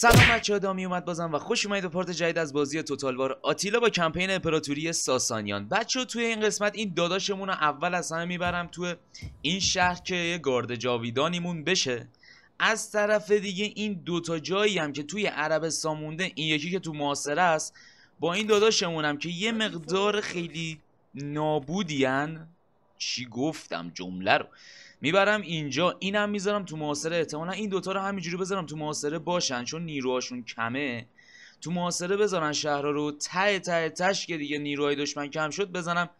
سلام بچه‌ها، دامی اومد بازم و خوش اومدید به پارت جدید از بازی توتال وار آتیلا با کمپین امپراتوری ساسانیان. بچه‌ها توی این قسمت این داداشمون رو اول از همه میبرم توی این شهر که یه گارد جاویدانیمون بشه. از طرف دیگه این دوتا جایی هم که توی عربستان مونده، این یکی که تو معاصره است، با این داداشمون هم که یه مقدار خیلی نابودین، چی گفتم جمله رو میبرم اینجا، اینم میذارم تو محاصره. احتمالا این دوتا رو همینجوری بذارم تو محاصره باشن، چون نیروهاشون کمه. تو محاصره بذارن شهرها رو، ته ته تش که دیگه نیروهای دشمن کم شد بزنم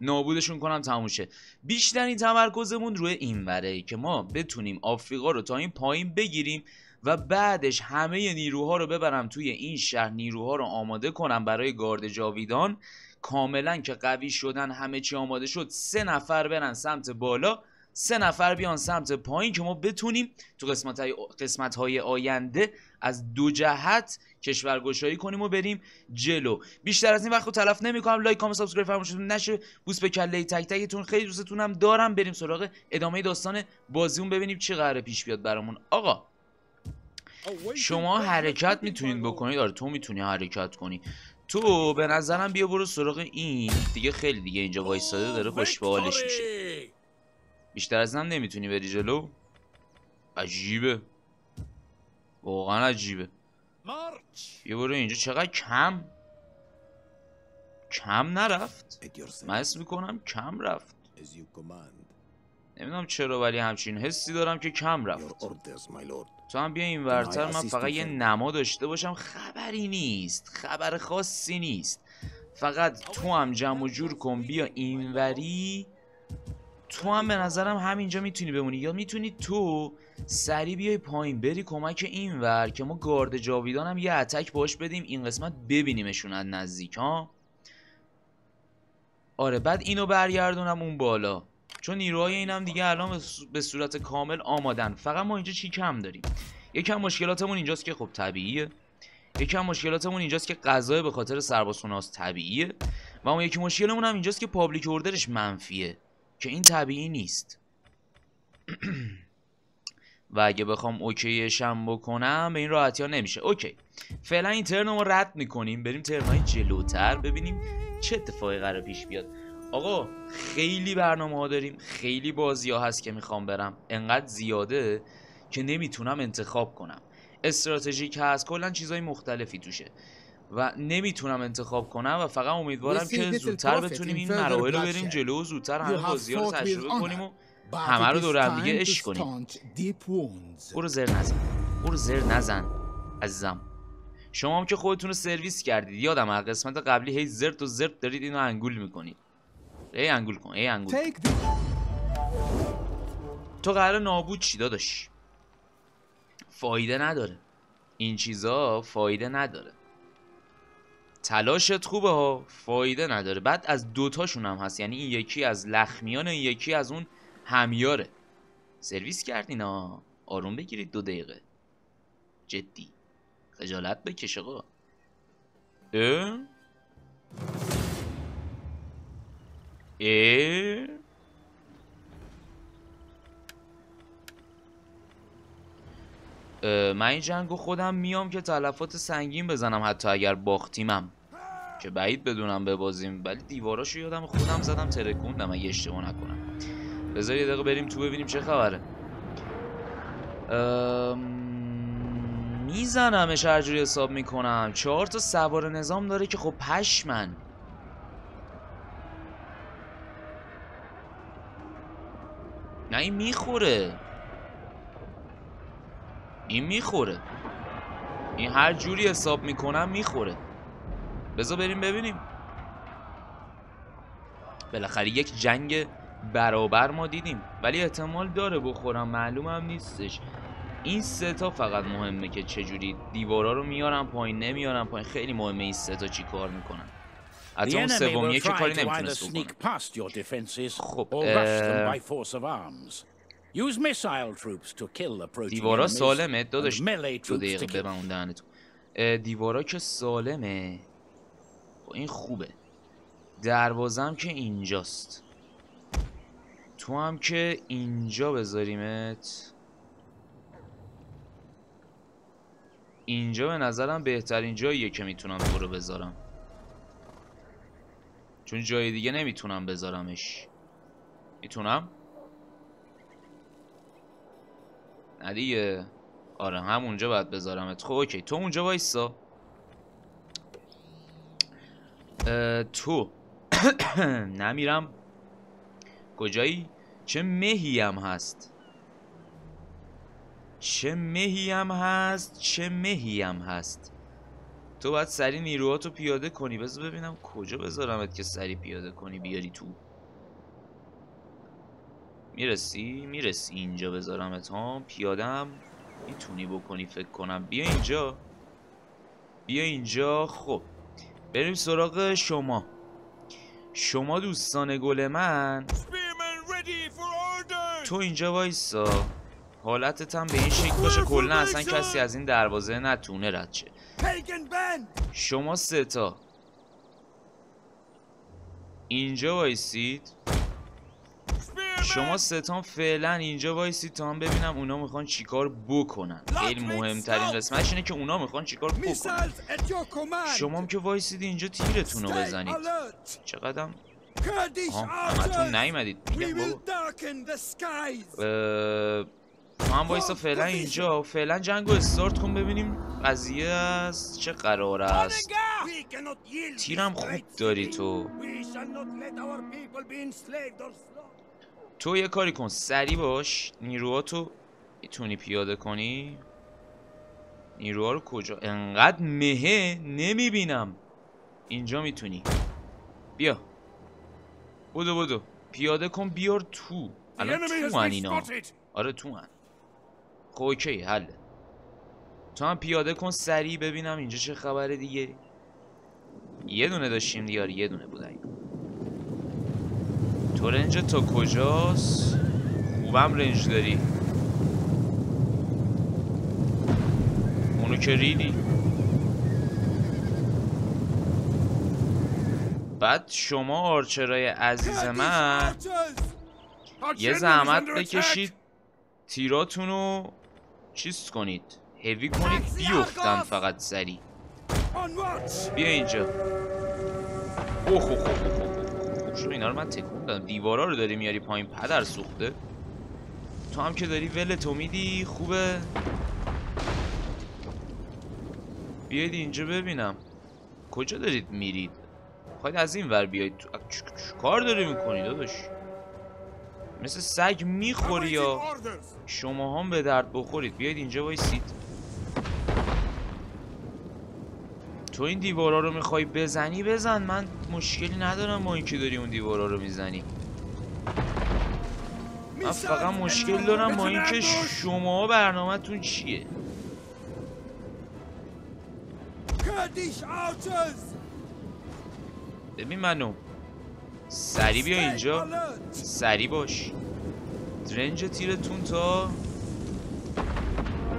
نابودشون کنم، تموم شه. بیشترین تمرکزمون روی این وره که ما بتونیم آفریقا رو تا این پایین بگیریم و بعدش همه نیروها رو ببرم توی این شهر، نیروها رو آماده کنم برای گارد جاویدان کاملا که قوی شدن، همه چی آماده شد. 3 نفر برن سمت بالا، 3 نفر بیان سمت پایین که ما بتونیم تو قسمت‌های آینده از 2 جهت کشورگشایی کنیم و بریم جلو. بیشتر از این وقت رو تلف نمی‌کنم. لایک، کامنت، سابسکرایب فراموش نشه. بوس به کله تک تکتون، خیلی دوستتونم دارم. بریم سراغ ادامه داستان بازیمون، ببینیم چه قراره پیش بیاد برامون. آقا شما حرکت میتونید بکنید. آره تو میتونی حرکت کنی. تو به نظرم بیا برو سراغ این دیگه، خیلی دیگه اینجا وایساده داره خوش به حالش میشه. بیشتر از هم نمیتونی بری جلو. عجیبه، واقعا عجیبه. بیا برو اینجا. چقدر کم نرفت. من حس میکنم کم رفت، نمیدونم چرا ولی همچین حسی دارم که کم رفت. تو هم بیا این ورتر، من فقط یه نما داشته باشم. خبری نیست، خبر خاصی نیست. فقط تو هم جمع و جور کن، بیا اینوری. تو هم به نظرم همینجا میتونی بمونی، یا میتونی تو سری بیای پایین بری کمک اینور که ما گارد جاویدان هم یه اتک باش بدیم این قسمت، ببینیمشون از نزدیک ها. آره بعد اینو برگردونم اون بالا، چون نیروهای این هم دیگه الان به صورت کامل آمادن. فقط ما اینجا چی کم داریم؟ یکم مشکلاتمون اینجاست که خب طبیعیه. یکم مشکلاتمون اینجاست که غذا به خاطر سربازخونه‌هاست، طبیعیه. و اون یکی مشکلمون هم اینجاست که پابلیک اوردرش منفیه که این طبیعی نیست. و اگه بخوام اوکیش هم بکنم به این راحتی ها نمیشه. اوکی فعلا این ترنمو رد میکنیم، بریم ترنای جلوتر ببینیم چه اتفاقی قراره پیش بیاد. آقا خیلی برنامه ها داریم، خیلی بازی ها هست که میخوام برم، انقدر زیاده که نمیتونم انتخاب کنم. استراتژیک هست، کلا چیزای مختلفی توشه و نمیتونم انتخاب کنم و فقط امیدوارم که زودتر بتونیم این مراحل رو بریم جلو و زودتر همه بازی ها رو تجربه کنیم و همه رو دور هم دیگه عشق کنیم. برو زر نزن، برو زر نزن عزیزم. شما هم که خودتون رو سرویس کردید، یادم از قسمت قبلی هی زرت و زرت دارید اینو انگول میکنید. ای انگول کن، ای انگول کن. تو قراره نابود چی داداش؟ فایده نداره این چیزا، فایده نداره. تلاشت خوبه ها، فایده نداره. بعد از دوتاشون هم هست، یعنی این یکی از لخمیان، این یکی از اون همیاره. سرویس کردین ها، آروم بگیرید 2 دقیقه. جدی خجالت بکش آقا. من این جنگو خودم میام که تلفات سنگین بزنم، حتی اگر باختیمم که بعید بدونم ببازیم، ولی دیواراشو یادم خودم زدم ترکوندم اگه اشتباه نکنم. بذار یه دقیقه بریم تو ببینیم چه خبره. میزنمش هر جوری حساب میکنم. 4 تا سوار نظام داره که خب پشمن. نه این میخوره، این میخوره، این هر جوری حساب میکنم میخوره. بذار بریم ببینیم. بالاخره یک جنگ برابر ما دیدیم، ولی احتمال داره بخورم، معلومم نیستش. این 3 تا فقط مهمه که چجوری دیوارا رو میارم پایین نمیارم پایین، خیلی مهمه این 3 تا چی کار میکنن. حتی اون سومیه که کاری نمیتونست بکنه. خب دیوارا سالمه داداش، 2 دقیقه ببن دهنتون. دیوارا که سالمه، این خوبه. دروازم که اینجاست، تو هم که اینجا بذاریمت. اینجا به نظرم بهترین جاییه که میتونم تو رو بذارم، چون جای دیگه نمیتونم بذارمش. میتونم؟ نه دیگه. آره همونجا باید بذارمت. خب اوکی تو اونجا وایسا. تو نمیرم کجایی؟ چه مهی هم هست، چه مهی هم هست، چه مهی هم هست. تو باید سری نیروهاتو پیاده کنی. بذار ببینم کجا بذارمت که سری پیاده کنی بیاری تو. میرسی؟ میرسی اینجا بذارمت ها. پیاده هم میتونی بکنی فکر کنم. بیا اینجا، بیا اینجا. خب بریم سراغ شما. شما دوستان گل من، تو اینجا وایسا. حالتت هم به این شکل باشه کلا اصلا کسی از این دروازه نتونه رد شه. شما سه تا اینجا وایسید. شما سه تا فعلا اینجا وایسید تا هم ببینم اونا میخوان چیکار بکنن. خیلی مهمترین قسمتش اینه که اونا میخوان چیکار بکنن. شما هم که وایسید اینجا تیرتون رو بزنید. چقدرم همتون نیومدید. تو هم وایسا فعلا اینجا. فعلا جنگو استارت کن ببینیم قضیه از چه قرار است. تیرم خوب داری تو. تو یه کاری کن سری باش. نیروهاتو میتونی پیاده کنی. نیروها رو کجا؟ انقدر مهه نمیبینم. اینجا میتونی. بیا بودو بودو پیاده کن بیار تو. الان تو هن اینا. آره تو هن. خب اوکی حله. تو هم پیاده کن سریع ببینم اینجا چه خبره دیگه. یه دونه داشتیم دیار، یه دونه بود. تو رنج تا کجاست؟ خوبم رنج داری. اونو که ریدی. بعد شما آرچرای عزیز من یه زحمت بکشید تیراتون رو چیز کنید، هیوی کنید بیفتن فقط سری. بیا اینجا. اوه خو خو خو خو شو. اینا رو من تکون دادم. دیوارا رو داری میاری پایین پدر سوخته. تو هم که داری ولتو میدی خوبه. بیاید اینجا ببینم کجا دارید میرید. خواهید از این ور بیایید. کار داری میکنی داداش؟ مثل سگ میخوری یا شما هم به درد بخورید. بیایید اینجا وایسید. تو این دیوارا رو میخوای بزنی بزن، من مشکلی ندارم با اینکه داری اون دیوارا رو میزنی. من فقط مشکل دارم با اینکه شما برنامه‌تون چیه. ببین منو سری بیا اینجا. سری باش. رنج تیرتون تا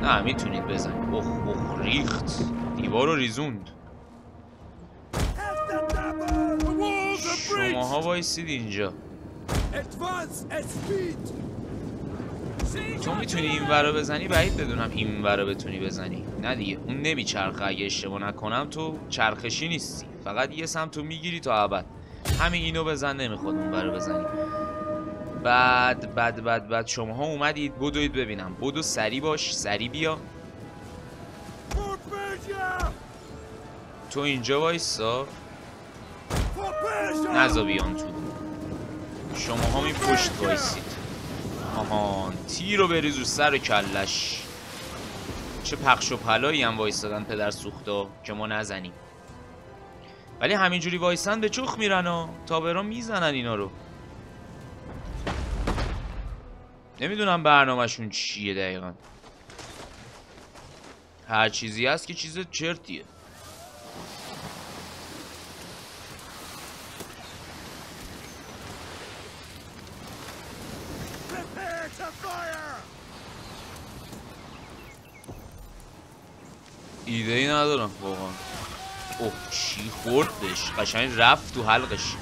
نه میتونید بزنید. اوه ریخت دیوار رو ریزوند. شماها وایسید اینجا. تو میتونی این ور رو بزنی. بعید بدونم این ور رو بتونی بزنی. نه دیگه اون نمیچرخه. اگه اشتباه نکنم تو چرخشی نیستی، فقط یه سمتو میگیری تا ابد. همین اینو بزن نمیخواد اون ور رو بزنی. بعد بعد بعد بعد شماها اومدید بدوید ببینم. بدو سری باش. سری بیا. تو اینجا وایسا. نزا بیان تو. شماها این پشت وایسید. آهان تیر رو بریز رو سر کلش. چه پخش و پلایی هم وایستادن پدر سوختا که ما نزنیم. ولی همینجوری وایستن به چخ میرن ها. تابرا میزنن اینا رو. نمیدونم برنامهشون چیه دقیقا. هر چیزی هست که چیز چرتیه. ایده ای ندارم واقعا. اوه چی خوردش قشنگ رفت تو حلقش.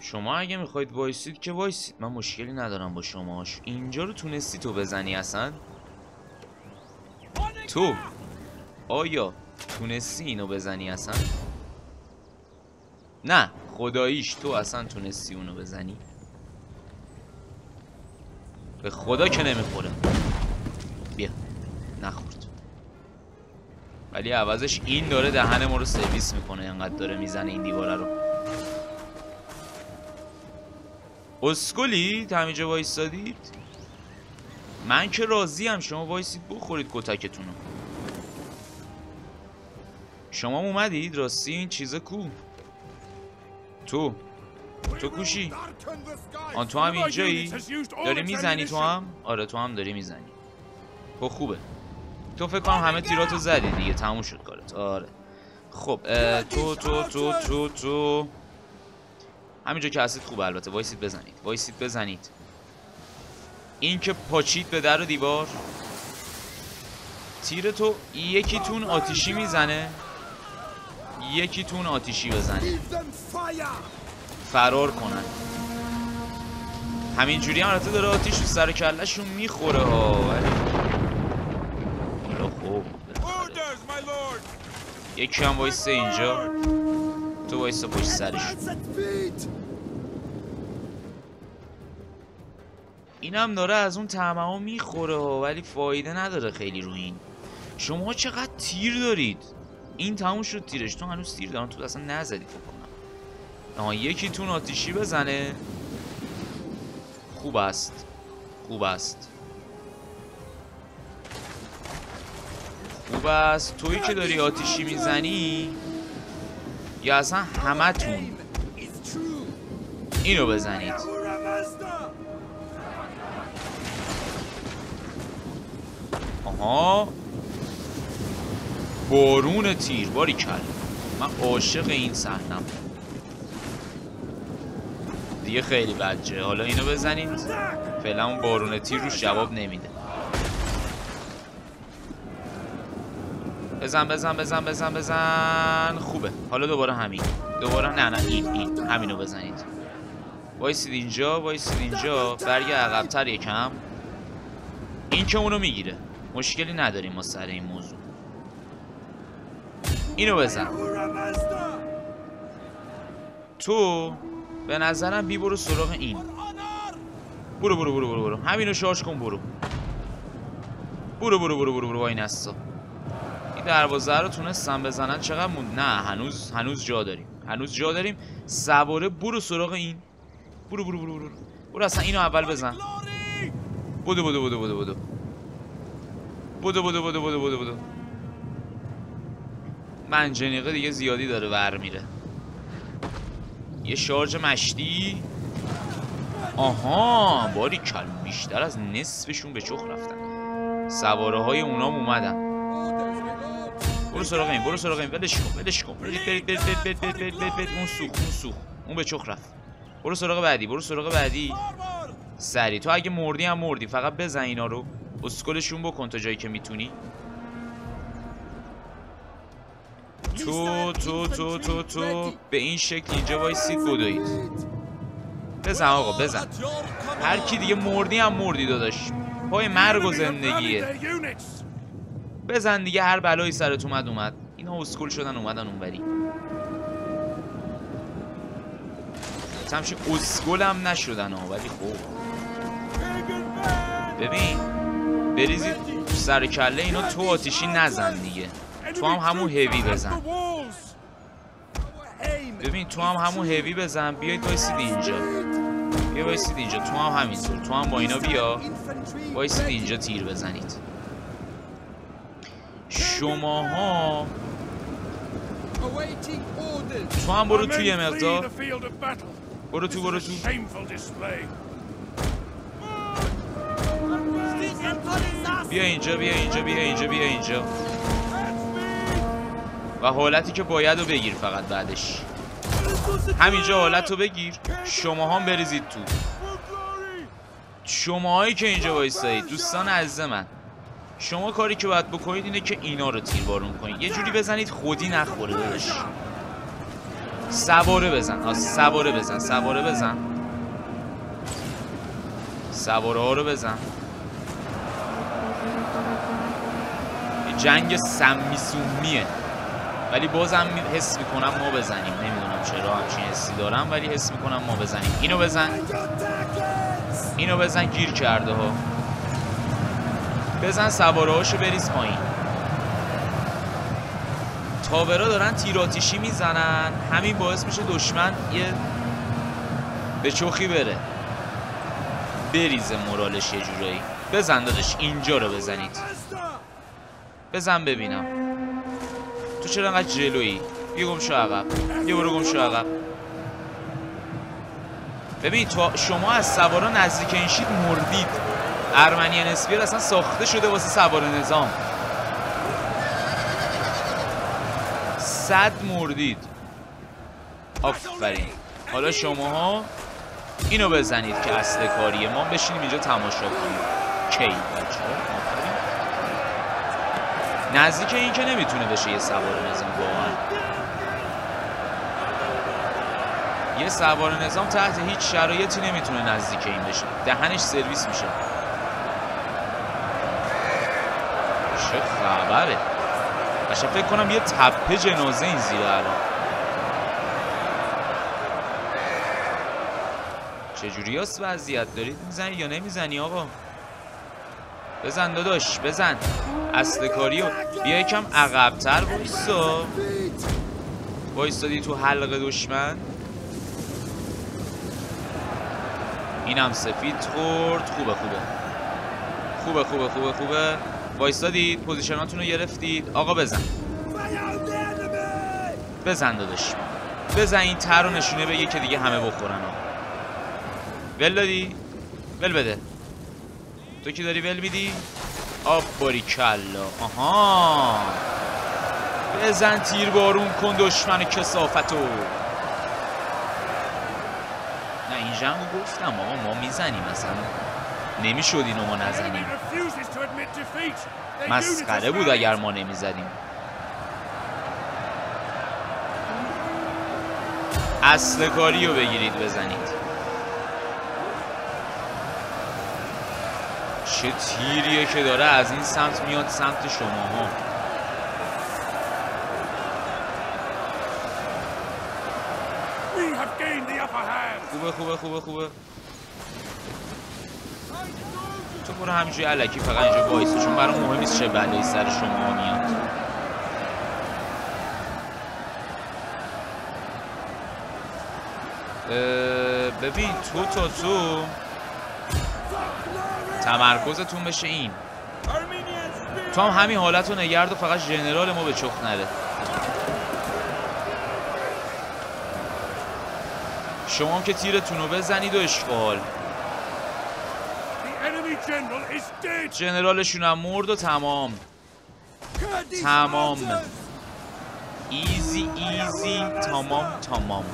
شما اگه میخواید وایسید که وایسید، من مشکلی ندارم با شماش. اینجا رو تونستی تو بزنی اصلا؟ تو آیا تونستی اینو بزنی اصلا؟ نه خداییش تو اصلا تونستی اونو بزنی؟ به خدا که نمیخوره. بیا نخورد. ولی عوضش این داره دهن ما رو سرویس میکنه، اینقدر داره میزنه این دیواره رو. اسکلی همینجا وایستادید؟ من که راضیم، شما وایسید بخورید کتکتون رو. شما اومدید راستی این چیزه کو؟ تو کوشی؟ آن تو هم اینجایی؟ داری میزنی تو هم؟ آره تو هم داری میزنی. خب خوبه. تو فکر کنم همه تیراتو زدی دیگه، تموم شد کارت. آره خب تو تو تو تو تو همینجا که هستید خوبه. البته وایسید بزنید، وایسید بزنید. این که پاچید به در و دیوار، تیر تو یکیتون آتیشی میزنه، یکیتون آتیشی بزنه، فرار کنن. همینجوری هم البته داره آتیش رو سر کلهشون میخوره ها. حالا خوب یکی هم وایسته اینجا، تو وایسته پشت سرشون. اینم داره از اون طمع ها میخوره ها، ولی فایده نداره خیلی رو این. شما چقدر تیر دارید؟ این تموم شد تیرش. تو هنوز تیر دارن، تو اصلا نزدید فکر کنم. آها یکیتون آتیشی بزنه. خوب است، خوب است، خوب است. تویی که داری آتیشی میزنی یا اصلا همتون اینو بزنید. آها بارون تیر، باری کل. من عاشق این صحنم دیگه، خیلی بجه. حالا اینو بزنید، فعلا اون بارون تیر رو جواب نمیده. بزن بزن بزن بزن بزن. خوبه. حالا دوباره همین، دوباره نه این همینو بزنید. وایسید اینجا، وایسید اینجا، برگه عقبتر یکم. این که اونو میگیره، مشکلی نداریم ما سر این موضوع. اینو بزن. تو به نظرم بی برو سراغ این. برو برو برو برو برو. همینو شارژ کن برو. برو برو برو برو برو. وای نستا. این دروازه رو تونستم بزنن. چقدر موند؟ نه هنوز جا داریم. هنوز جا داریم. سواره برو سراغ این. برو برو برو برو. برو اصلا اینو اول بزن. بدو بدو بدو بدو بدو. بدو بدو بدو بدو بدو بدو. منجنیقه دیگه زیادی داره ور میره. یه شارژ مشتی. آها باری کل. بیشتر از نصفشون به چخ رفتن. سواره های اونام اومدن. برو سراغ این، برو سراغ این. ولش کن، ولش کن. برید برید برید برید برید. اون سوخ. اون به چخ رفت. برو سراغ بعدی، برو سراغ بعدی. سری تو اگه مردی هم مردی، فقط بزن اینا رو. اسکلشون بکن تا جایی که میتونی. تو تو تو تو تو به این شکل اینجا وایسید گدایید. بزن آقا بزن. هر کی دیگه مردی هم مردی داداش، پای مرگ و زندگیه. بزن دیگه، هر بلایی سرت اومد. اینا اسکل شدن اومدن اونوری. همچین اسکل هم نشدن ها، ولی خوب ببین بریزید سر کله اینا. تو آتیشی نزن دیگه، تو هم همون هیوی بزن. ببین تو هم همون هیوی بزن. بیایید وایسید اینجا، بیا وایسید اینجا. تو هم همینطور، تو هم با اینا بیا وایسید اینجا تیر بزنید. شماها تو هم برو توی مقدار، برو تو بیا اینجا و حالتی که باید رو بگیر. فقط بعدش همینجا حالت رو بگیر. شما هم بریزید تو. شماهایی که اینجا وایستایید دوستان عزیز من، شما کاری که باید بکنید اینه که اینا رو تیربارون کنید. یه جوری بزنید خودی نخوره بهش. سواره بزن، سواره بزن، سواره بزن، سواره ها رو بزن. جنگ سمیسومیه، ولی بازم حس میکنم ما بزنیم. نمیدونم چرا همچین حسی دارم، ولی حس میکنم ما بزنیم. اینو بزن، اینو بزن، گیر کرده ها. بزن سواره هاشو بریز پایین. تاورا دارن تیراتیشی میزنن، همین باعث میشه دشمن یه به چخی بره، بریزه مورالش یه جورایی. بزن دادش، اینجا رو بزنید، بزن ببینم. تو چرا انقدر جلویی؟ یه گمشو عقب، یه برو گمشو عقب. ببین تا شما از سوارا نزدیک این شید مردید. ارمنیان اسپیر اصلا ساخته شده واسه سوار نظام. 100 مردید. آفرین. حالا شماها اینو بزنید که اصل کاریه. ما بشینیم اینجا تماشا کنیم. کی بچه‌ها؟ نزدیک این که نمیتونه بشه یه سوار نظام واقعا. یه سوار نظام تحت هیچ شرایطی نمیتونه نزدیک این بشه. دهنش سرویس میشه. چه خبره؟ باشه فکر کنم یه تپه جنازه این زیره الان. چجوری هست وضعیت؟ دارید میزنی یا نمیزنی آقا؟ بزن داداش، بزن. اصل کاریو بیا یکم عقبتر وایسا. وایسادی تو حلقه دشمن. اینم سفید خورد. خوبه خوبه خوبه خوبه خوبه خوبه. وایستادید، پوزیشناتون رو گرفتید. آقا بزن، بزن داداش، بزن. این تر رو نشونه بگه که دیگه همه بخورن. ول دادی؟ ول بده. تو که داری ول میدی؟ آب باریکلا. آها بزن، تیر بارون کن دشمن کسافتو. نه این جنگ رو گفتم آقا ما میزنیم، اصلا نمیشد اینو ما نزنیم. مسخره بود اگر ما نمیزدیم. اصل کاری رو بگیرید بزنید. چه تیریه که داره از این سمت میاد سمت شماها. خوبه خوبه خوبه خوبه. تو برو همینجوری الکی فقط اینجا وایسه، چون برام مهم نیست چه بلایی سر شما میاد. ببین تو تمرکزتون بشه این. تو هم همین حالت رو نگرد و فقط ژنرال ما به چخ نره. شما هم که تیرتون رو بزنید و اشغال. جنرالشون هم مرد و تمام تمام. ایزی ایزی، تمام تمام.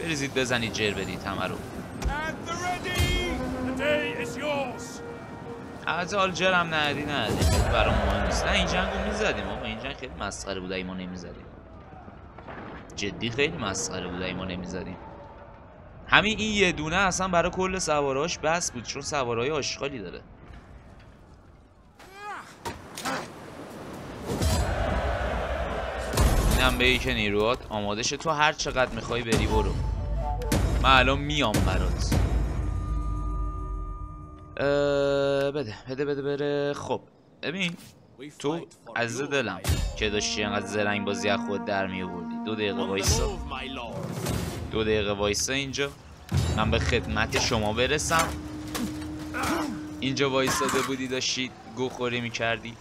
بریزید بزنید، جر بدید همه رو. از حال جر هم ندی ندی برای مهم نیست. نه این جنگ رو میزدیم آقا، این جنگ خیلی مسخره بوده ایما نمیزدیم. جدی خیلی مسخره بوده ایما نمیزدیم. همین این یه دونه اصلا برای کل سوارهاش بس بود، چون سوارهای آشغالی داره. اینم بگی که نیروات آماده شه، تو هر چقدر میخوای بری برو، من الان میام برات. بده بده بده بره. خب ببین تو از دلم که داشتی اینقدر زرنگ بازی از خود در میآوردی. 2 دقیقه وایسا، 2 دقیقه وایسا اینجا، من به خدمت شما برسم. اینجا وایساده بودی داشتی گوخوری میکردی.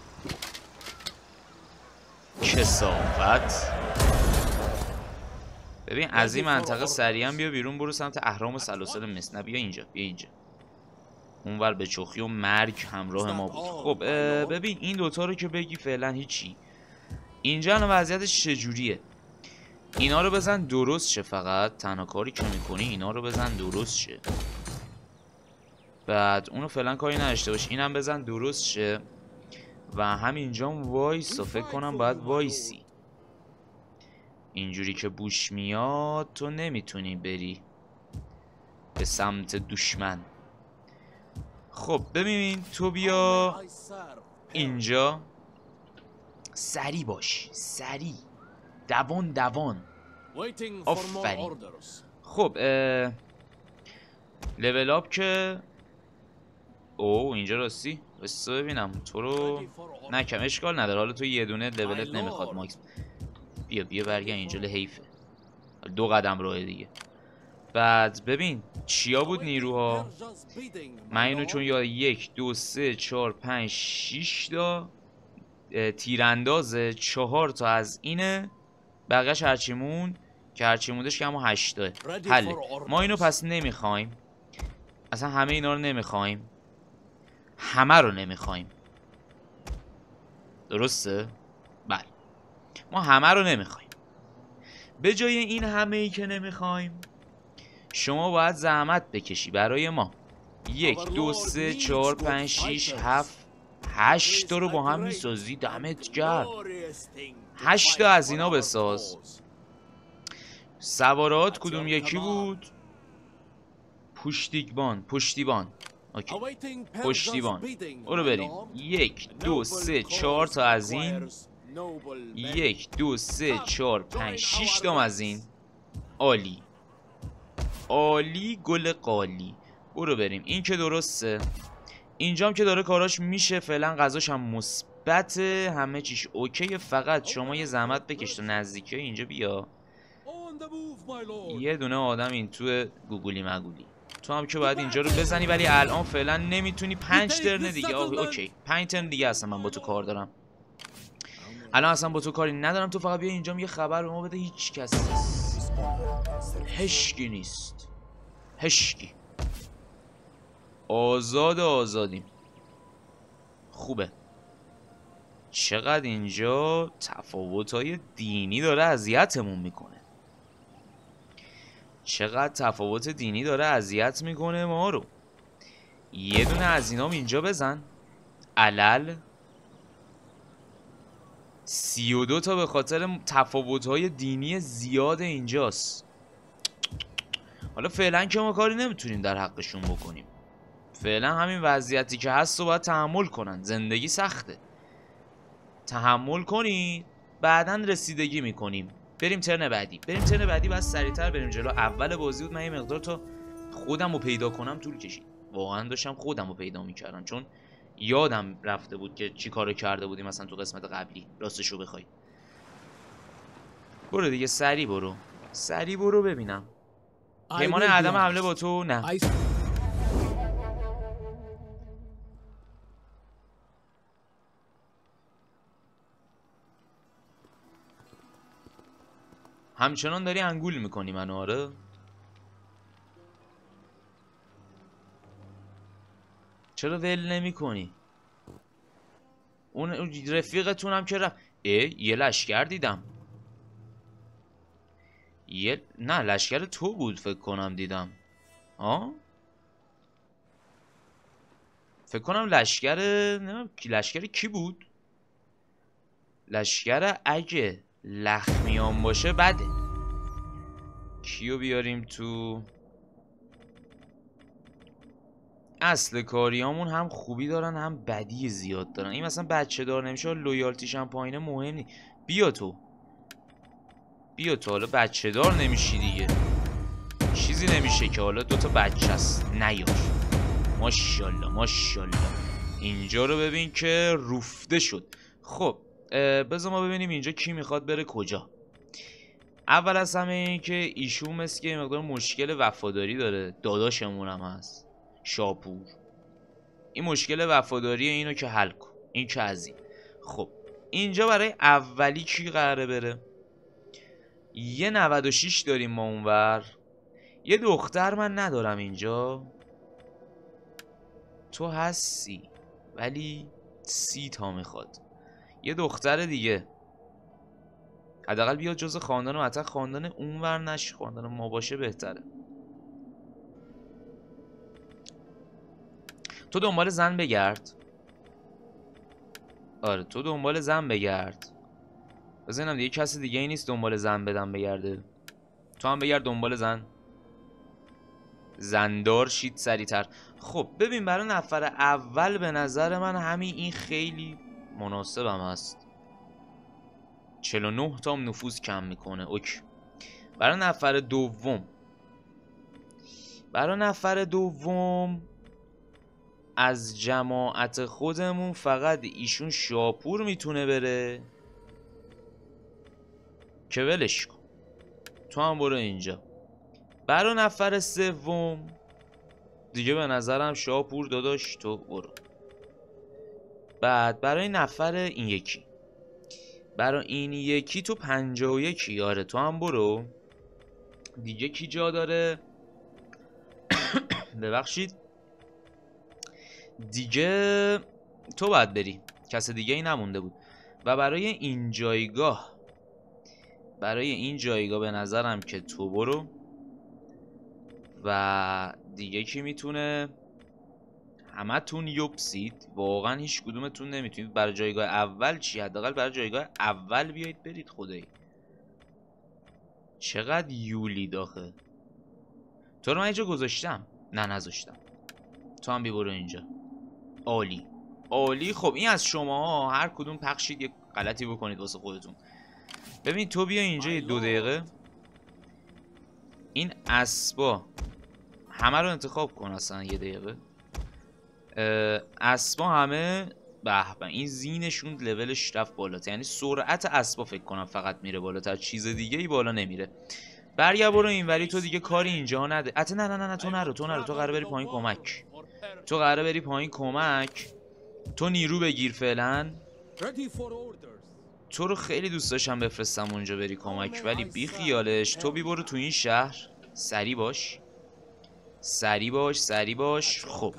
کسافت. ببین از این منطقه سریعا بیا بیرون، برو سمت اهرام و سلاسل مس. نه بیا اینجا، بیا اینجا. اونور به چخی و مرگ همراه ما بود. خب ببین این دوتا رو که بگی فعلا هیچی. اینجا الان وضعیتش چجوریه؟ اینا رو بزن درست شه، فقط تنها کاری که میکنی اینا رو بزن درست شه. بعد اونو فعلا کاری نداشته باش. اینم بزن درست شه و همینجا وایس. فکر کنم باید وایسی. اینجوری که بوش میاد تو نمیتونی بری به سمت دشمن. خب ببین تو بیا اینجا سری باش، سری، دوان دوان. آفرین. خب لیول اپ که او اینجا راستی بسته ببینم تو رو نکم، اشکال نداره. حالا تو یه دونه لیولت نمیخواد ماکس. بیا بیا برگرد اینجا، حیفه دو قدم راه دیگه. بعد ببین چیا بود نیروها من اینو چون یا 1 2 3 4 5 6 تا تیراندازه، 4 تا از اینه، بقیه‌اش هرچی مون که هرچی موندش که همون 8 تا. حله، ما اینو پس نمیخوایم، اصلا همه اینا رو نمیخوایم، همه رو نمیخوایم، درسته؟ بله ما همه رو نمیخوایم. به جای این همه ای که نمیخوایم، شما باید زحمت بکشی برای ما. 1 2 3 4 5 6 7 8 تا رو با هم میسازی، دمت گرم. 8 تا از اینا بساز. سوارات کدوم یکی بود؟ پشتیبان، پشتیبان. اوکی. پشتیبان. برو بریم. 1 2 3 4 تا از این. 1 2 3 4 5 6 تا از این. عالی. عالی گل قالی. برو بریم. این که درسته. اینجام که داره کاراش میشه، فعلا غذاش هم مثبته، همه چیش اوکیه. فقط شما یه زحمت بکش تا نزدیکی اینجا بیا. یه دونه آدم این تو گوگولی مگولی، تو هم که باید اینجا رو بزنی، ولی الان فعلا نمیتونی. 5 ترن دیگه. اوکی 5 ترن دیگه اصلا من با تو کار دارم، الان اصلا با تو کاری ندارم. تو فقط بیا اینجام یه خبر به ما بده. هیچ کس نیست، هشکی نیست، هشکی. آزاد آزادیم، خوبه. چقدر اینجا تفاوت‌های دینی داره اذیتمون میکنه، چقدر تفاوت دینی داره اذیت میکنه ما رو. یه دونه از اینام اینجا بزن. علل 32 تا به خاطر تفاوت‌های دینی زیاد اینجاست. حالا فعلا که ما کاری نمیتونیم در حقشون بکنیم، فعلا همین وضعیتی که هست رو باید تحمل کنن. زندگی سخته، تحمل کنید، بعدا رسیدگی میکنیم. بریم ترن بعدی، بریم ترن بعدی، باید سریعتر بریم جلو. اول بازی بود من یه مقدار تا خودم رو پیدا کنم طول کشید، واقعا داشتم خودم رو پیدا میکردم، چون یادم رفته بود که چی کارو کرده بودیم مثلا تو قسمت قبلی. راستشو بخوای برو دیگه، سری برو، سری برو ببینم. پیمان عدم حمله با تو نه. همچنان داری انگول میکنی منو، آره؟ چرا ول نمیکنی؟ اون رفیقتون هم که رفت. یه لشکر دیدم. نه لشکر تو بود فکر کنم دیدم. آه؟ فکر کنم لشکر، نمیدونم لشکر کی بود؟ لشکر اگه لخمیان باشه بده. کیو بیاریم تو؟ اصل کاریامون هم خوبی دارن هم بدی زیاد دارن. این مثلا بچه دار نمیشه، لویالتیش هم پایینه، مهم نی. بیا تو، بیا تو. حالا بچه دار نمیشی دیگه، چیزی نمیشه که. حالا دوتا بچه است، نیار. ماشالله ماشالله. اینجا رو ببین که روفته شد. خب بذار ما ببینیم اینجا کی میخواد بره کجا. اول از همه این که ایشون مثل که مقدار مشکل وفاداری داره، داداشمون هم هست شاپور. این مشکل وفاداری، اینو که حل کن، این که از این. خب اینجا برای اولی کی قراره بره؟ یه 96 داریم ما اونور، یه دختر من ندارم اینجا. تو هستی ولی 30 تا میخواد، یه دختر دیگه حداقل بیا جز خاندان و حتی خاندان اونور نشه، خاندان ما باشه بهتره. تو دنبال زن بگرد. آره تو دنبال زن بگرد. بزنم دیگه، کسی دیگه ای نیست دنبال زن بدم بگرده. تو هم بگرد دنبال زن. زندار شید سریعتر. خب ببین برای نفر اول به نظر من همین این خیلی مناسبم است. 49 تا هم نفوذ کم میکنه. اوکی. برای نفر دوم، از جماعت خودمون فقط ایشون شاپور میتونه بره که ولش کن، تو هم برو اینجا. برای نفر سوم دیگه به نظرم شاپور داداش تو برو. بعد برای نفر این یکی، تو 51 یاره، تو هم برو دیگه. کی جا داره؟ ببخشید دیگه تو باید بری، کس دیگه ای نمونده بود. و برای این جایگاه، به نظرم که تو برو. و دیگه کی میتونه؟ همه تون یوبسید، واقعا هیچ کدومتون نمیتونید. برای جایگاه اول چی؟ حداقل برای جایگاه اول بیایید برید. خدایی چقدر یولی داخه. تو رو من اینجا گذاشتم؟ نه نذاشتم. تو هم بی برو اینجا. عالی عالی. خب این از شما هر کدوم پخشید یه غلطی بکنید واسه خودتون. ببین تو بیا اینجا یه 2 دقیقه. این اسبا همه رو انتخاب کن اصلا. 1 دقیقه اسبا همه. به به، این زینشون لولش رفت بالا، یعنی سرعت اسبا فکر کنم فقط میره بالاتر، چیز دیگه ای بالا نمیره. برگرد برو اینوری. تو دیگه کاری اینجا نده. حتی نه نه نه تو نرو، تو قراره بری پایین کمک. تو نیرو بگیر فعلا. تو رو خیلی دوست داشتم بفرستم اونجا بری کمک، ولی بی خیالش. تو بی برو تو این شهر. سری باش، خب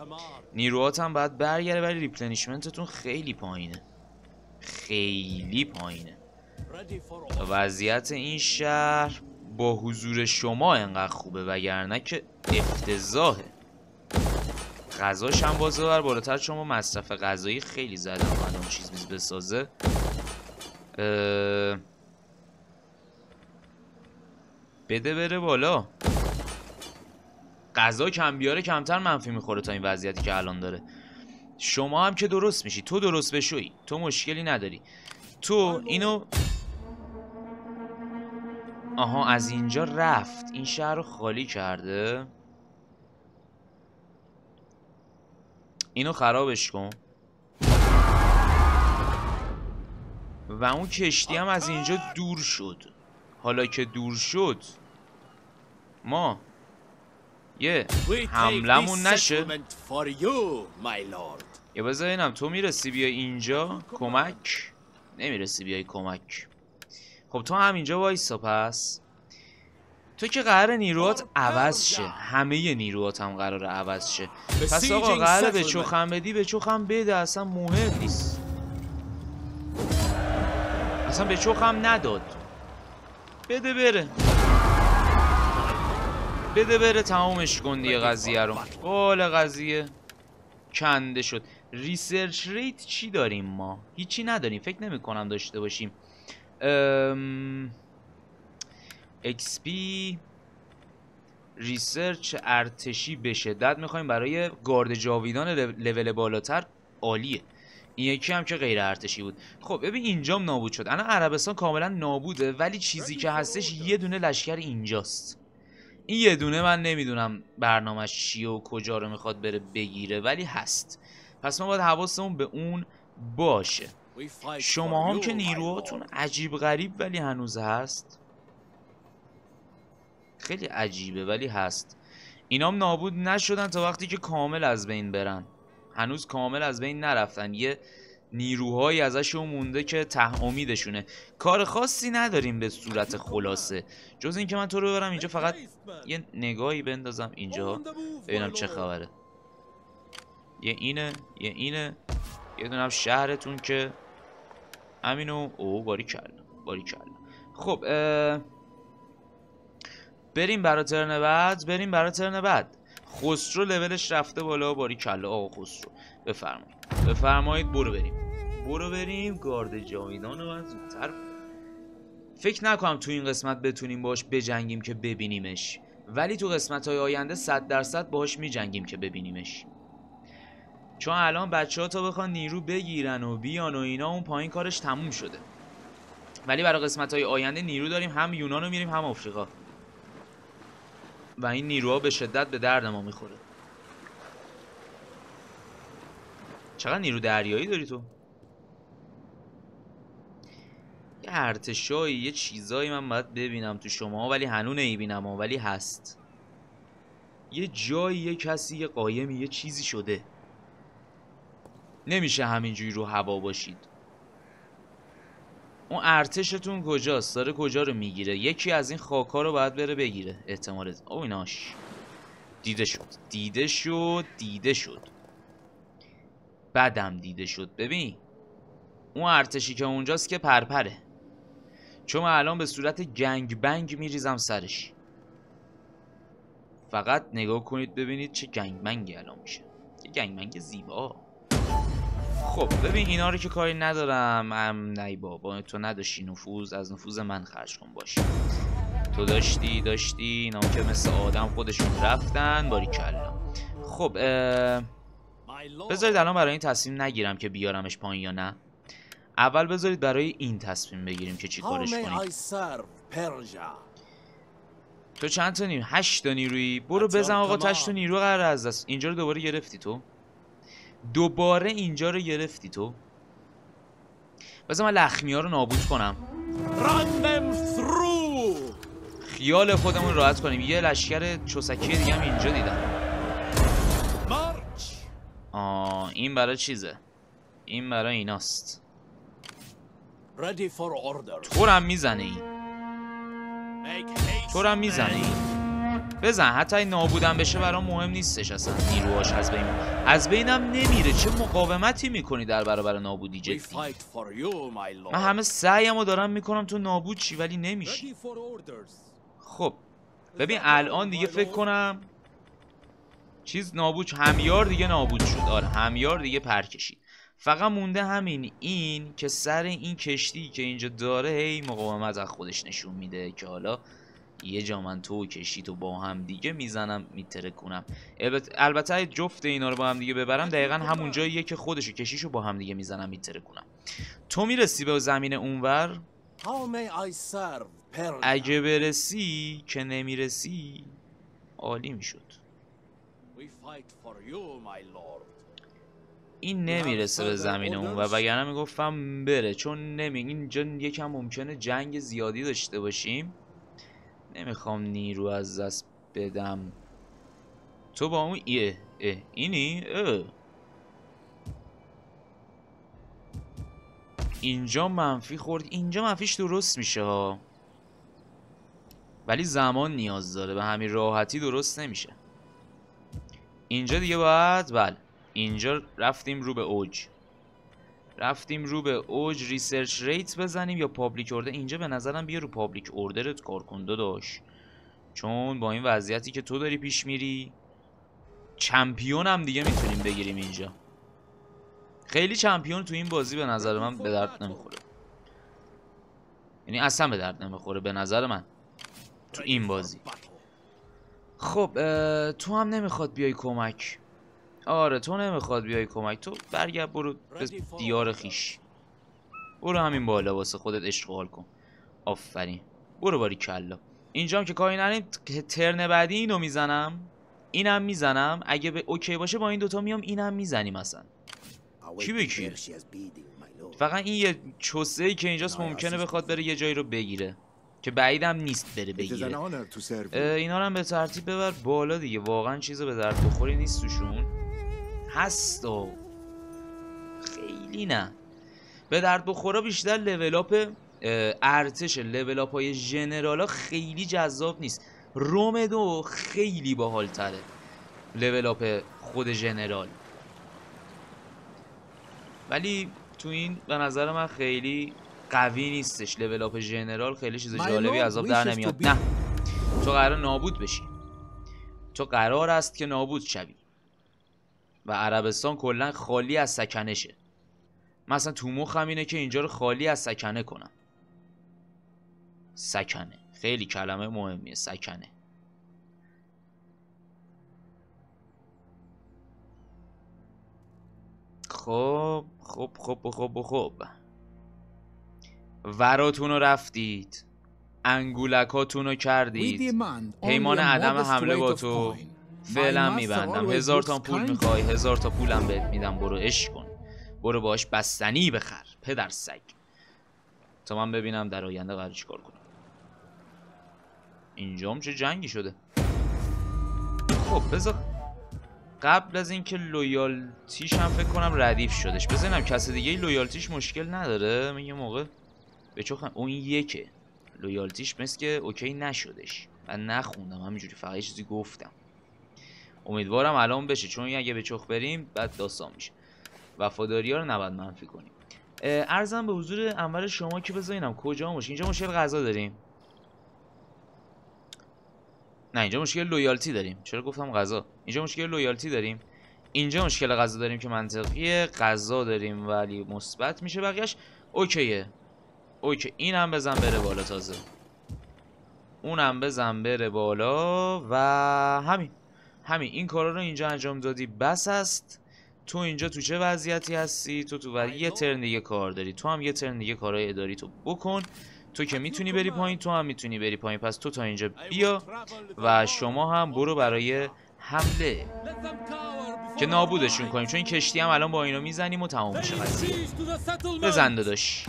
نیروهاتم باید برگره، ولی ریپلنیشمنتتون خیلی پایینه، وضعیت این شهر با حضور شما انقدر خوبه، وگرنه که افتضاحه. غذاش هم باز بر بالاتر، شما مصرف غذایی خیلی زدم. الان چیز میز بسازه. بده بره بالا. غذا کم بیاره کمتر منفی میخوره تا این وضعیتی که الان داره. شما هم که درست میشی، تو درست بشوی، تو مشکلی نداری. تو اینو آها از اینجا رفت، این شهر رو خالی کرده. اینو خرابش کن. و اون کشتی هم از اینجا دور شد. حالا که دور شد ما یه حملمون نشه. یه بذار اینم تو میرسی بیای اینجا کمک؟ نمیرسی بیای کمک. خب تو همینجا وایسا. پس تو که قرار نیروات عوض شه، همه نیروات هم قراره عوض شه. پس آقا قراره به چخم بدی، به چخم بده، اصلا مهم نیست. اصلا به چخم نداد، بده بره، تمامش کن دیگه قضیه رو. قول قضیه کنده شد. ریسرچ ریت چی داریم ما؟ هیچی نداریم، فکر نمی کنم داشته باشیم. XP ریسرچ ارتشی به شدت میخوایم برای گارد جاویدان لول بالاتر. عالیه. این یکی هم که غیر ارتشی بود. خب ببین اینجام نابود شد. الان عربستان کاملا نابوده، ولی چیزی که هستش یه دونه لشکر اینجاست. این یه دونه من نمیدونم برنامه‌اش چیه و کجا رو میخواد بره بگیره، ولی هست. پس ما باید حواسمون به اون باشه. شما هم که نیروهاتون عجیب غریب ولی هنوز هست. خیلی عجیبه ولی هست. اینام نابود نشدن تا وقتی که کامل از بین برن. هنوز کامل از بین نرفتن، یه نیروهایی ازشون مونده که ته امیدشونه. کار خاصی نداریم به صورت خلاصه، جز اینکه من تو رو ببرم اینجا فقط یه نگاهی بندازم اینجا ببینم چه خبره. یه اینه، یه دونم شهرتون که همینو. اوه باریکلا خب بریم برای ترن بعد. خسرو لولش رفته بالا. باریکلا آقا خسرو، بفرمایید برو بریم. گارد جاویدان رو من زودتر، فکر نکنم تو این قسمت بتونیم باش بجنگیم که ببینیمش، ولی تو قسمت‌های آینده 100% باهاش می‌جنگیم که ببینیمش. چون الان بچه‌ها تا بخوان نیرو بگیرن و بیان و اینا اون پایین کارش تموم شده. ولی برای قسمت‌های آینده نیرو داریم، هم یونان رو میریم هم آفریقا. و این نیروها به شدت به درد ما میخوره. چقدر نیرو دریایی داری تو؟ یه ارتشایی، یه چیزایی من باید ببینم تو شما، ولی هنوز نمیبینم، ولی هست. یه جایی یه کسی، یه قایمی، یه چیزی شده. نمیشه همینجوری رو هوا باشید. اون ارتشتون کجاست؟ داره کجا رو میگیره؟ یکی از این خاکا رو باید بره بگیره احتمال. او ایناش دیده شد. بعدم دیده شد. ببین اون ارتشی که اونجاست که پرپره، چون من الان به صورت گنگ بنگ میریزم سرش. فقط نگاه کنید ببینید چه گنگ بنگی الان میشه، یه گنگ بنگ زیبا. خب ببین اینا رو که کاری ندارم. نه بابا تو نداشتی نفوذ، از نفوذ من خرج کن. باشه تو داشتی اینا که مثل آدم خودشون رفتن. باریکلا. خب بذارید الان برای این تصمیم نگیرم که بیارمش پایین یا نه. اول بذارید برای این تصمیم بگیریم که چی کارش کنیم. تو چند تا نیرو؟ 8 تا نیرویی. برو بزن آقا. 8 تا نیرو قرار از دست. اینجا رو دوباره گرفتی تو. بذار من لخمی ها رو نابود کنم، خیال خودمون راحت کنیم. یه لشکر چوسکی دیگه هم اینجا دیدم. این برای چیزه، این برای ایناست. تو هم میزنه. بزن حتی این نابودم بشه، برام مهم نیستش اصلا. نیروهاش از بینم نمیره. چه مقاومتی میکنی در برابر نابودی؟ جدی من همه سعیمو دارم میکنم تو نابود چی، ولی نمیشی. خب ببین الان دیگه فکر کنم چیز نابود. همیار دیگه نابود شد. آره همیار دیگه پر کشید. فقط مونده همین این که سر این کشتی که اینجا داره هی مقاومت از خودش نشون میده، که حالا یه جا من تو کشتی تو با هم دیگه میزنم میترکونم. البته جفت اینا رو با هم دیگه ببرم دقیقا همون جاییه که خودشو کشیشو با هم دیگه میزنم میترکونم. تو میرسی به زمین اونور؟ اگه برسی، که نمیرسی عالی میشد. این نمیرسه به زمین اون و وگرنه میگفتم بره، چون اینجا یکم ممکنه جنگ زیادی داشته باشیم. نمیخوام نیرو از دست بدم. تو با اون اینجا منفی خورد. اینجا منفیش درست میشه ها، ولی زمان نیاز داره، به همین راحتی درست نمیشه. اینجا دیگه باید اینجا رفتیم رو به اوج، ریسرچ ریت بزنیم یا پابلیک اوردر. اینجا به نظرم بیا رو پابلیک اوردرت کار کنده داشت، چون با این وضعیتی که تو داری پیش میری چمپیون هم دیگه میتونیم بگیریم. اینجا خیلی چمپیون تو این بازی به نظر من به درد نمیخوره، یعنی اصلا به درد نمیخوره به نظر من تو این بازی. خب تو هم نمیخواد بیای کمک. آره تو نمیخواد بیای کمک. تو برگرد برو به دیار خیش، برو همین بالا واسه خودت اشغال کن. آفرین برو. باریکلا. اینجا هم که کاری نداریم. ترن بعدی اینو میزنم، اینم میزنم. اگه به اوکی باشه با این دوتا میام اینم میزنیم. اصلا کی به کی؟ فقط این یه چوسه ای که اینجاست ممکنه بخواد بره یه جایی رو بگیره که بعیدم نیست بره بگیره. اینا رو هم به ترتیب ببر بالا دیگه. واقعا چیز به درد بخوری نیست توشون. هست و خیلی نه به درد بخورا. بیشتر لول اپ ارتش، لول اپ های ژنرالا خیلی جذاب نیست. روم 2 خیلی باحال تره لول اپ خود ژنرال، ولی تو این به نظر من خیلی قوی نیستش. لول اپ ژنرال خیلی چیز جالبی از آب در نمیاد. نه تو قرار نابود بشی، تو قرار است که نابود شوی و عربستان کلا خالی از سکنه شه. مثلا تو مخم اینه که اینجا رو خالی از سکنه کنم. سکنه خیلی کلمه مهمیه. سکنه خب وراتون رو رفتید، انگولکاتون رو کردید، پیمان عدم حمله با تو فعلا میبندم. 1000 تا پول میخوای، 1000 تا پولم بهت میدم، برو عشق کن، برو باش بستنی بخر پدر سگ، تا من ببینم در آینده قرار چیکار کنم. اینجام چه جنگی شده. خب بذار قبل از اینکه لویالتیش هم فکر کنم ردیف شدش، بزنم کسی دیگه لویالتیش مشکل نداره. من یه موقع به چخم اون یکه لویالتیش مثل که اوکی نشدش، من نخوندم همینجوری فقط یه چیزی گفتم. امیدوارم الان بشه، چون اگه به چخ بریم بعد داستان میشه. وفاداری ها رو نباید منفی کنیم. عرضم به حضور انور شما که بزنینم کجا مشکل. اینجا مشکل غذا داریم. نه اینجا مشکل لویالتی داریم. چرا گفتم غذا؟ اینجا مشکل لویالتی داریم. اینجا مشکل غذا داریم که منطقیه، غذا داریم ولی مثبت میشه، بقیهش اوکیه. اوکی اینم بزن بره بالا، تازه اونم بزن بره بالا و همین این کارا رو اینجا انجام دادی بس است. تو اینجا تو چه وضعیتی هستی؟ تو یه ترن دیگه کار داری، تو هم یه ترن دیگه کارهای اداری تو بکن. تو که میتونی بری پایین، تو هم میتونی بری پایین، پس تو تا اینجا بیا و شما هم برو برای حمله که نابودشون کنیم، چون این کشتی هم الان با اینو میزنیم و تمام میشه قضیه. بزن داداش،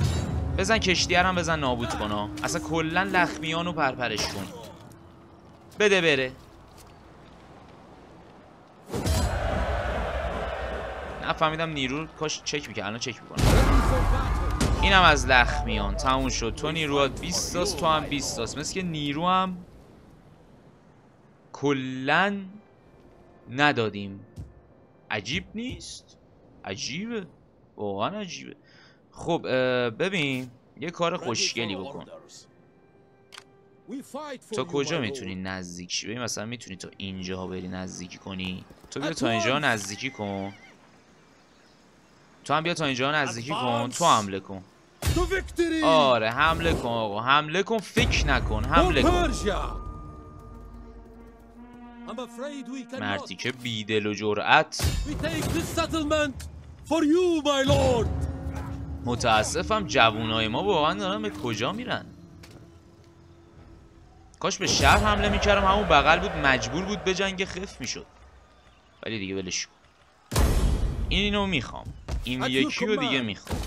بزن کشتی هم بزن نابود کنا، اصلا کلا لخمیانو پرپرش کن، بده بره. نفهمیدم نیرو کاش چک میکنه، الان چک میکنه. اینم از لخمیان تموم شد. تو نیروات 20 تاست، تو هم 20 تاست، مثل که نیرو هم کلن ندادیم. عجیب نیست؟ عجیبه، واقعا عجیبه. خب ببین یه کار خوشگلی بکن. تا کجا میتونی نزدیک شی؟ ببین مثلا میتونی تا اینجا بری نزدیکی کنی، تو بیا تا اینجا نزدیکی کن، تو هم بیا تا اینجا نزدیکی کن، تو حمله کن. آره حمله کن آقا، حمله کن، فکر نکن، حمله کن. مردی که بیدل و جرأت. متاسفم جوانای ما واقعا دارن به کجا میرن. کاش به شهر حمله میکردم، همون بغل بود، مجبور بود به جنگ، خف میشد، ولی دیگه ولش کن. اینو میخوام، این یکی رو دیگه میخوام،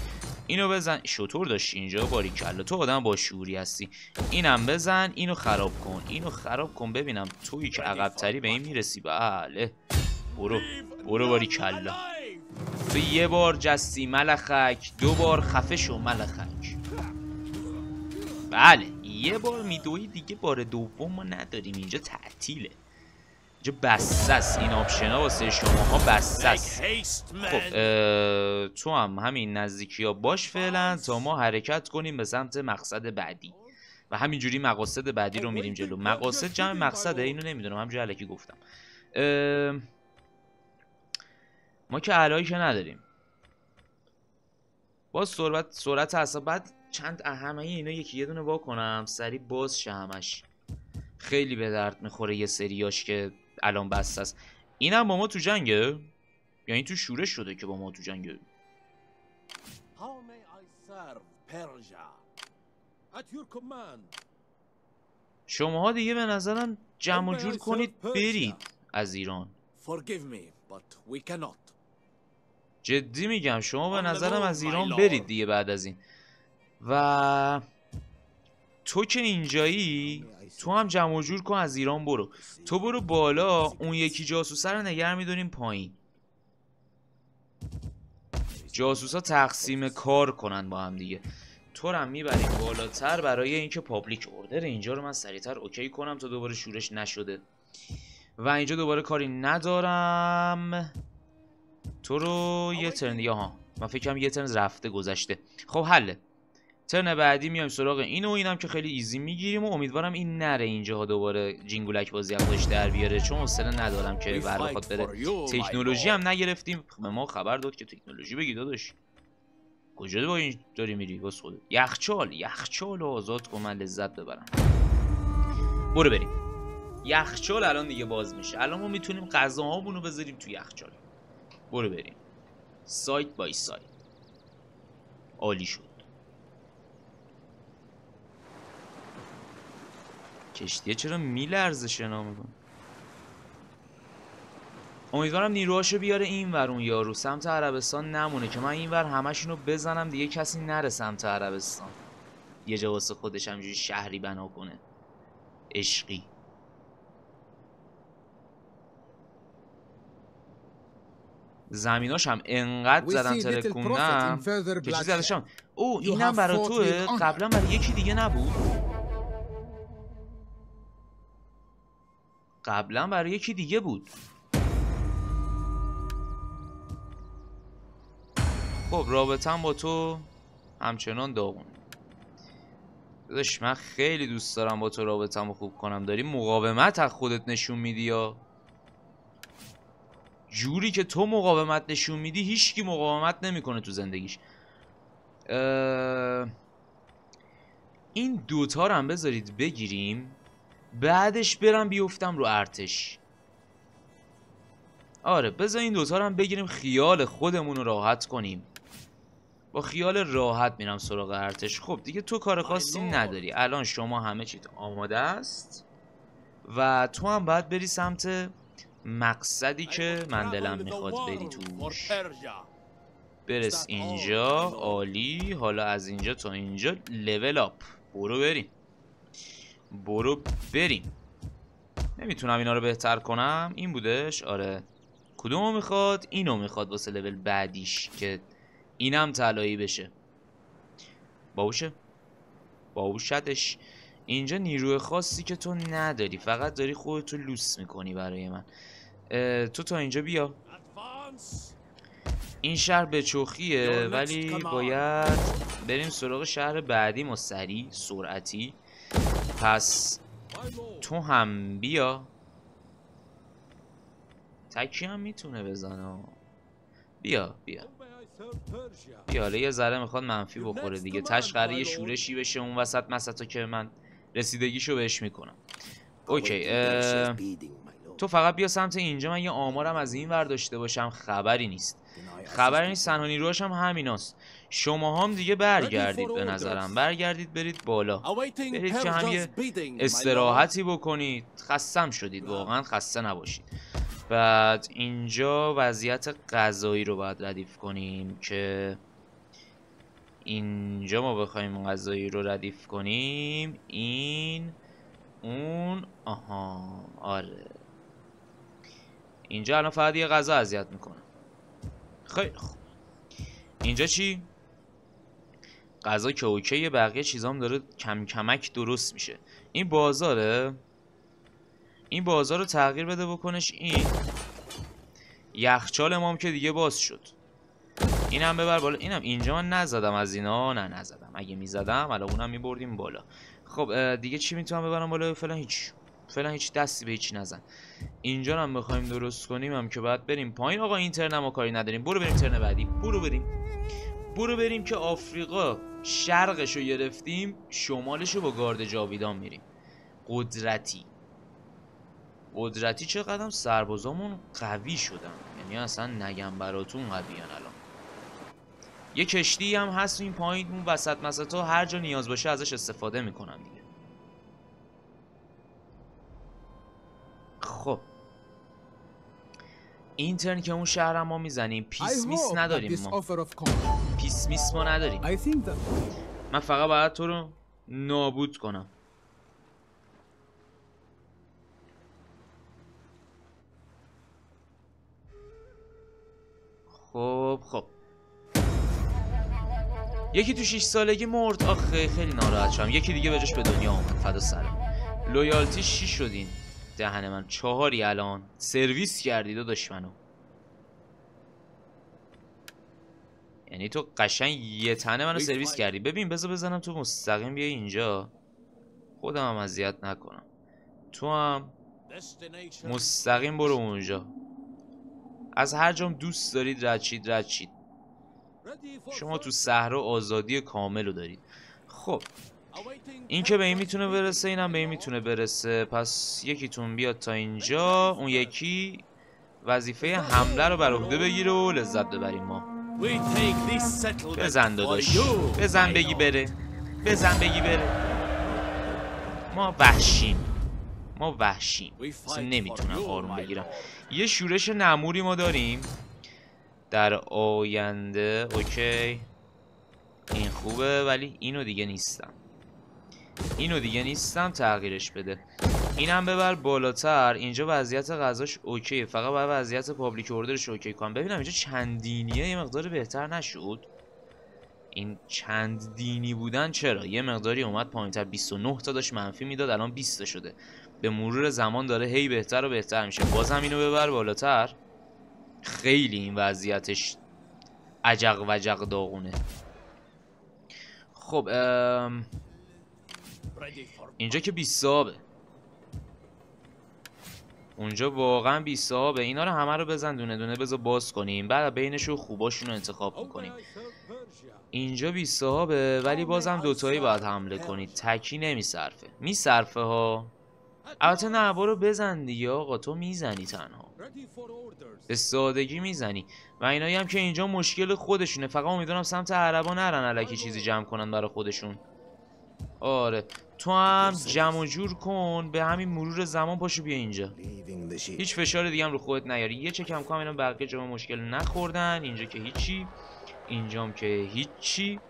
اینو بزن. شطور داشتی اینجا، باریکلا، تو آدم با شعوری هستی. اینم بزن، اینو خراب کن، اینو خراب کن، ببینم تویی که عقبتری به این میرسی. بله برو باریکلا. تو یه بار جستی ملخک، دو بار خفه شو ملخک. بله یه بار میدوی دیگه، بار دوم ما نداریم، اینجا تعطیله، اینجا بسس، این آپشنا واسه شماها بسس. خب تو هم همین نزدیکی ها باش فعلا تا ما حرکت کنیم به سمت مقصد بعدی و همینجوری مقاصد بعدی رو میریم جلو. مقاصد جمع مقصده، اینو نمیدونم، همجوری الکی گفتم. ما که علایی که نداریم، باز سرعت حساب. بعد چند اهمه اینا یکی یه دونه وا کنم سری باز شه همش، خیلی به درد میخوره یه سریاش که الان بسته است. اینم با ما تو جنگه، یعنی تو شورش شده که با ما تو جنگه. شماها دیگه به نظرم جمع و جور کنید برید از ایران. جدی میگم، شما به نظرم از ایران برید دیگه بعد از این. و تو که اینجایی، تو هم جمع و جور کن از ایران برو. تو برو بالا، اون یکی جاسوسه رو نگر میدونیم پایین. جاسوسا تقسیم کار کنن با هم دیگه. تو رو هم میبریم بالاتر برای اینکه پابلیک اوردر اینجا رو من سریعتر اوکی کنم تا دوباره شورش نشده. و اینجا دوباره کاری ندارم. تو رو یه ترن دیگه، ها من فکرم یه ترن رفته گذشته. خب حله، ترن بعدی میایم سراغ اینو. اینم که خیلی ایزی میگیریم و امیدوارم این نره اینجاها دوباره جینگولک بازی ازش در بیاره، چون حوصله ندارم که برخواد بره. تکنولوژی هم نگرفتیم، به ما خبر داد که تکنولوژی بگی داداش کجا با این داری میری واسه خودت. یخچال آزاد کن، من لذت ببرم. برو بریم یخچال، الان دیگه باز میشه، الان ما میتونیم غذاهامونو بذاریم تو یخچال. برو بریم. سایت بای سایت. عالی شد. کشتیه چرا میلرزه شنا میکنه؟ امیدوارم نیروهاشو بیاره اینور اون یارو سمت عربستان نمونه که من اینور همشونو بزنم دیگه کسی نره سمت عربستان. یه جا واسه خودش همجوری شهری بنا کنه. عشقی. زمیناش هم انقدر زدم ترکوندم که چیزی ازشم. او اینم برای توه، قبلا برای یکی دیگه نبود. قبلا برای یکی دیگه بود. خب رابطم با تو همچنان داغونه. داداش من خیلی دوست دارم با تو رابطم رو خوب کنم. داری مقاومت از خودت نشون میدی یا جوری که تو مقاومت نشون میدی هیچکی مقاومت نمیکنه تو زندگیش. این دوتا رو هم بذارید بگیریم بعدش برم بیفتم رو ارتش. آره بذار این دوتا رو هم بگیریم خیال خودمون رو راحت کنیم. با خیال راحت میرم سراغ ارتش. خب دیگه تو کار خاصی نداری. الان شما همه چیت آماده است و تو هم باید بری سمت مقصدی که من دلم میخواد بری توش. برس اینجا. عالی. حالا از اینجا تا اینجا لول آپ. برو بریم. برو بریم. نمیتونم اینا رو بهتر کنم. این بودش. آره کدومو میخواد؟ اینو میخواد واسه لول بعدیش که اینم طلایی بشه. باوشه باوشتش. اینجا نیروی خاصی که تو نداری، فقط داری خودتو لوس میکنی برای من. تو تا اینجا بیا. این شهر به چوخیه ولی باید بریم سراغ شهر بعدی ما سریع سرعتی. پس تو هم بیا. تکی هم میتونه بزنه. بیا بیا بیا. حالا یه ذره میخواد منفی بخوره دیگه. تشقره یه شورشی بشه اون وسط مسطا که من رسیدگیشو بهش میکنم. اوکی تو فقط بیا سمت اینجا. من یه آمارم از این ور داشته باشم. خبری نیست خبری نیست. تنها نیروهاش هم همیناست. شما هم دیگه برگردید به نظرم. برگردید برید بالا. برید که هم یه استراحتی بکنید. خستم شدید واقعا. خسته نباشید. بعد اینجا وضعیت غذایی رو باید ردیف کنیم که اینجا ما بخوایم غذایی رو ردیف کنیم. این اون آها آره. اینجا الان فقط یه غذا اذیت میکنه. خیلی خوب. اینجا چی؟ غذا که اوکیه. بقیه چیزام داره کم کمک درست میشه. این بازاره. این بازار رو تغییر بده بکنش. این یخچال امام که دیگه باز شد. اینم ببر بالا. اینم اینجا من نزدم از اینا. نه نزدم. اگه میزدم الان اونم میبردیم بالا. خب دیگه چی میتونم ببرم بالا؟ فعلا هیچ. فعلا هیچ. دستی به هیچ نزن. اینجا هم بخوایم درست کنیم هم که باید بریم پایین. آقا این ترنم کاری نداریم. برو بریم ترن بعدی. برو بریم. برو بریم که آفریقا شرقشو گرفتیم، شمالشو با گارد جاویدان میریم. قدرتی چقدرم سربازامون قوی شدن. یعنی اصلا نگم براتون قویان. الان یه کشتی هم هست این پایین اون وسط مسطا. هر جا نیاز باشه ازش استفاده میکنم دیگه. خب این ترن که اون شهر ما میزنیم. پیس میس نداریم ما. پیس میس ما نداریم. من فقط باید تو رو نابود کنم. خب یکی تو 6 سالگی مرد. آخه خیلی ناراحت شدم. یکی دیگه بجاش به دنیا اومد. فدا سرم. لویالتی 6 شدین. دهن من 4. الان سرویس کردی داداش منو. یعنی تو قشنگ یه تنه منو سرویس کردی. ببین بذار بزنم تو مستقیم بیای اینجا. خودم هم اذیت نکنم. تو هم مستقیم برو اونجا. از هر جام دوست دارید رد شید. شما تو صحرا آزادی کامل رو دارید. خب این که به این میتونه برسه، اینم به این میتونه برسه. پس یکیتون بیاد تا اینجا. اون یکی وظیفه حمله رو بر عهده بگیره و لذت ببریم ما. بزن داداش، بزن بگی بره، بزن بگی بره. ما وحشیم، ما وحشیم. نمیتونم آروم بگیرم. یه شورش نموری ما داریم در آینده. اوکی این خوبه، ولی اینو دیگه نیستم، اینو دیگه نیستم. تغییرش بده، اینم ببر بالاتر. اینجا وضعیت غذاش اوکی، فقط باید وضعیت پابلیک اوردرش اوکی کنم. ببینم اینجا چند دینیه، یه مقدار بهتر نشود این چند دینی بودن؟ چرا یه مقداری اومد پایینتر، 29 تا داشت منفی میداد، الان 20 تا شده. به مرور زمان داره هی بهتر و بهتر میشه. بازم اینو ببر بالاتر. خیلی این وضعیتش عجق و جق داغونه. خب اینجا که 20 صابه، اونجا واقعا 20 صابه. اینا رو همه رو بزن دونه دونه، بذار باز کنیم، بعد بینشون خوباشون رو انتخاب میکنیم. اینجا 20 صابه، ولی بازم دوتایی باید حمله کنید. تکی نمیصرفه، میصرفه ها. البته نه، برو بزن دیگه آقا، تو میزنی تنها، به سادگی میزنی. و اینایی هم که اینجا مشکل خودشونه، فقط امیدوارم سمت عربا نرن الکی چیزی جمع کنن برای خودشون. آره تو هم جمع و جور کن، به همین مرور زمان پاشو بیا اینجا، هیچ فشار دیگه هم رو خودت نیاری. یه چکم کام اینا بقیه جمع مشکل نخوردن. اینجا که هیچی، اینجام که هیچی،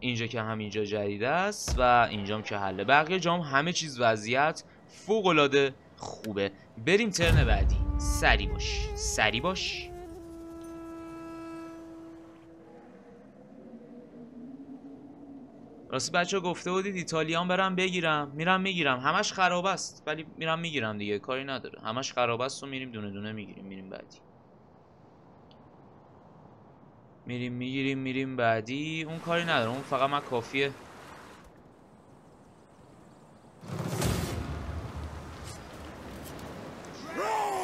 اینجا که همینجا جدید است و اینجام که حله. بقیه جام همه چیز وضعیت فوق العاده خوبه. بریم ترن بعدی. سری باش، سری باش. راستی بچه گفته بودید ایتالیان برم بگیرم، میرم میگیرم. همش خراب است ولی میرم میگیرم دیگه، کاری نداره. همش خراب است و میریم دونه دونه میگیریم. میریم بعدی، میریم میگیریم، میریم بعدی. اون کاری نداره، اون فقط من کافیه.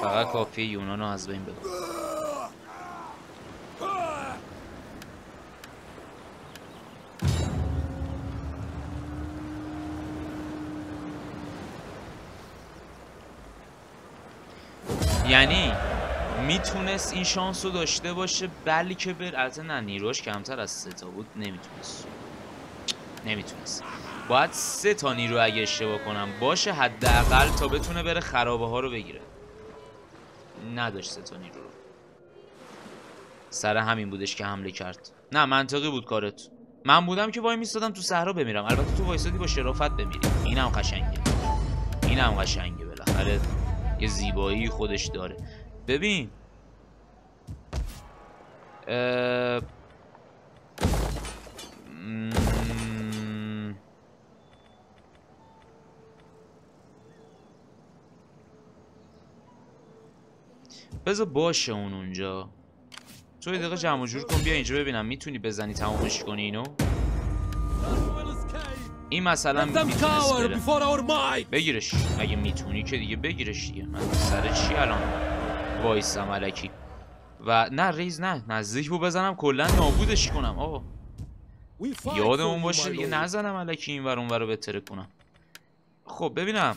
فقط کافیه یونانو از بین ببر. یعنی میتونست این شانس رو داشته باشه بلکه بر، البته نه نیروش کمتر از 3 تا بود، نمیتونست، نمیتونست. باید 3 تا نیرو اگه اشتباه کنم باشه حداقل تا بتونه بره خرابه ها رو بگیره. نداشت 3 تا نیرو رو، سر همین بودش که حمله کرد. نه منطقی بود کارت. من بودم که وای میستادم تو صحرا بمیرم. البته تو وایسادی با شرافت بمیری. اینم قشنگه، اینم قشنگه. بالاخره یه زیبایی خودش داره. ببین بذار باشه اون اونجا. تو یه دقیقه جمع و جور کن، بیا اینجا ببینم میتونی بزنی تمامش کنی اینو. این مثلا میتونست بره، بگیرش. اگه میتونی که دیگه بگیرش دیگه. من سر چی الان وایسم الکی؟ و نه ریز، نه نزدیک بود بزنم کلا نابودش کنم. آقا یادمون باشه دیگه نزنم الکی اینور اونور رو بتره کنم. خب ببینم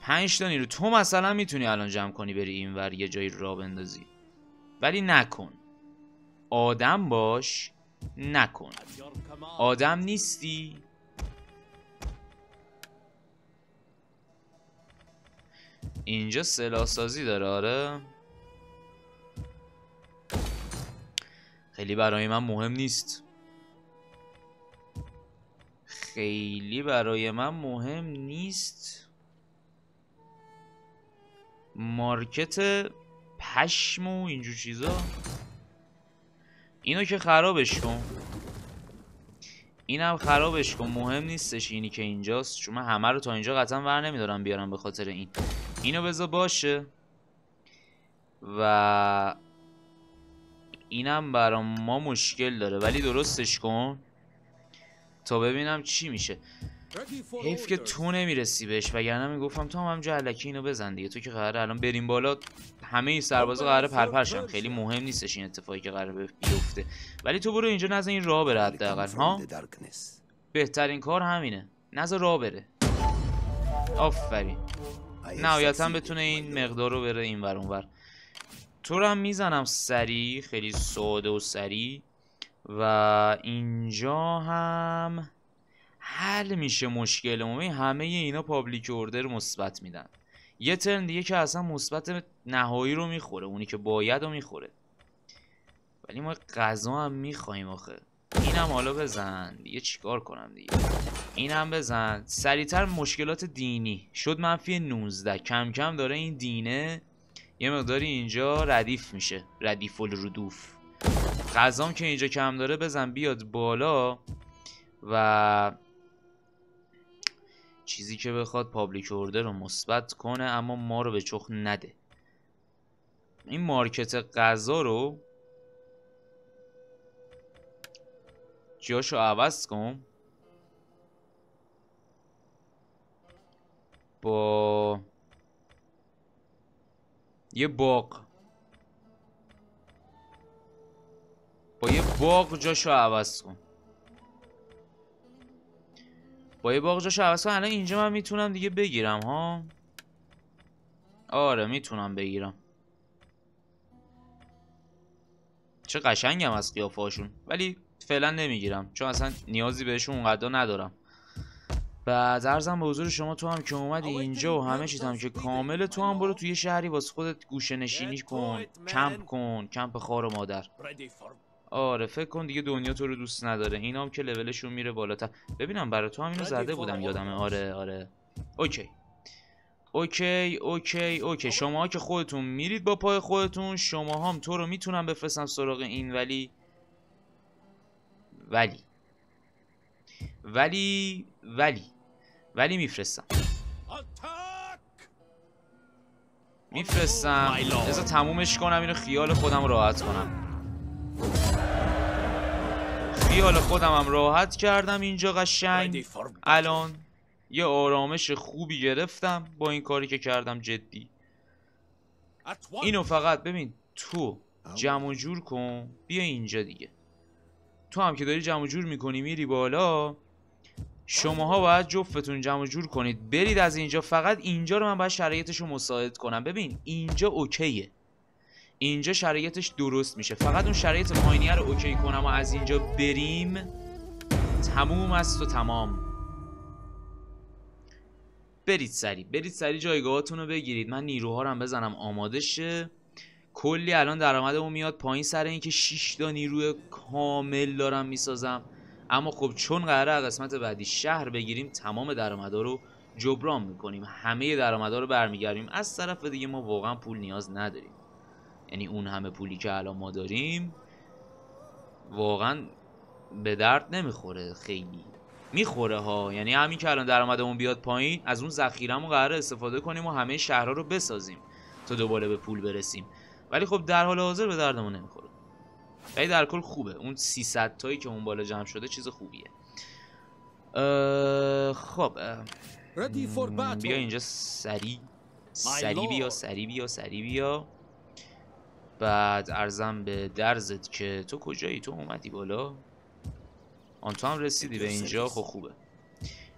5 تا نیرو تو مثلا میتونی الان جمع کنی بری اینور یه جایی را بندازی، ولی نکن. آدم باش، نکن. آدم نیستی؟ اینجا سلاح سازی داره. آره خیلی برای من مهم نیست، خیلی برای من مهم نیست. مارکت پشم و اینجور چیزا اینو که خرابش کن، اینم خرابش کن. مهم نیستش اینی که اینجاست، چون من همه رو تا اینجا قطعا ور نمیدارم بیارم به خاطر این. اینو بذار باشه و اینم برا ما مشکل داره، ولی درستش کن تا ببینم چی میشه. حیف که تو نمیرسی بهش، وگرنه میگفتم تو هم همجا الکی اینو بزن دیگه. تو که قراره الان بریم بالا، همه این سربازا قراره پرپرشن. خیلی مهم نیستش این اتفاقی که قراره بیفته، ولی تو برو اینجا نزن این راه بره حداقل. ها بهترین کار همینه، نزن راه بره. آفرین، نهایتا بتونه این مقدار رو بره این ور اون ور. تو رو هم میزنم سریع، خیلی ساده و سریع. و اینجا هم حل میشه مشکل ما. همه اینا پابلیک اوردر مثبت میدن. یه ترن دیگه که اصلا مثبت نهایی رو میخوره، اونی که باید رو میخوره. ولی ما غذا هم میخوایم آخه. اینم حالا بزن دیگه، چیکار کنم دیگه. اینم بزن سریعتر. مشکلات دینی شد -19. کم کم داره این دینه یه مقداری اینجا ردیف میشه، ردیف الردوف. غذام که اینجا کم داره بزن بیاد بالا. و چیزی که بخواد پابلیک اوردر رو مثبت کنه اما ما رو به چخ نده. این مارکت غذا رو جاشو عوض کن با یه باغ. با یه باغ جاشو عوض کن. با یه باغ جاشو عوض کن. الان اینجا من میتونم دیگه بگیرم ها. آره میتونم بگیرم. چه قشنگم از قیافه هاشون. ولی فعلا نمیگیرم چون اصلا نیازی بهشون اونقدر ندارم. بعد عرضم به حضور شما، تو هم که اومدی اینجا و همه چیت هم که کامله، تو هم برو توی شهری واسه خودت گوشه نشینی کن، کمپ کن، کمپ خار و مادر. آره فکر کن دیگه دنیا تو رو دوست نداره. اینا هم که لولشون میره بالاتر. ببینم برای تو هم اینو زده بودم یادمه. آره آره اوکی اوکی اوکی اوکی. شماها که خودتون میرید با پای خودتون. شما هم تو رو میتونم بفرستم سراغ این ولی میفرستم بذار تمومش کنم اینو، خیال خودم راحت کنم. خیال خودمم راحت کردم اینجا قشنگ. الان یه آرامش خوبی گرفتم با این کاری که کردم جدی. اینو فقط ببین تو جمع و جور کن بیا اینجا دیگه. تو هم که داری جمع و جور میکنی میری بالا. شماها باید جفتتون جمع و جور کنید برید از اینجا. فقط اینجا رو من باید شرایطش رو مساعد کنم. ببین اینجا اوکیه، اینجا شرایطش درست میشه. فقط اون شرایط پایینیه رو اوکی کنم و از اینجا بریم. تموم است و تمام. برید سریع، برید سریع جایگاهاتون رو بگیرید. من نیروها رو هم بزنم آماده شه. کلی الان درآمدمون میاد پایین سر اینکه 6 تا نیروی کامل دارم میسازم. اما خب چون قراره قسمت بعدی شهر بگیریم تمام درآمدا رو جبران میکنیم. همه درآمدا رو برمیگردیم. از طرف دیگه ما واقعا پول نیاز نداریم. یعنی اون همه پولی که الان ما داریم واقعا به درد نمیخوره. خیلی میخوره ها. یعنی همین که الان درآمدمون بیاد پایین از اون ذخیرهمون قراره استفاده کنیم و همه شهرها رو بسازیم تا دوباره به پول برسیم. ولی خب در حال حاضر به دردمون نمیخوره. ولی در کل خوبه. اون 300 تایی که اون بالا جمع شده چیز خوبیه. خب بیا اینجا سریع سریع بیا سریع بیا سریع بیا. بعد ارزم به درزت که تو کجایی؟ تو اومدی بالا. آن تو هم رسیدی به اینجا. خب خوبه.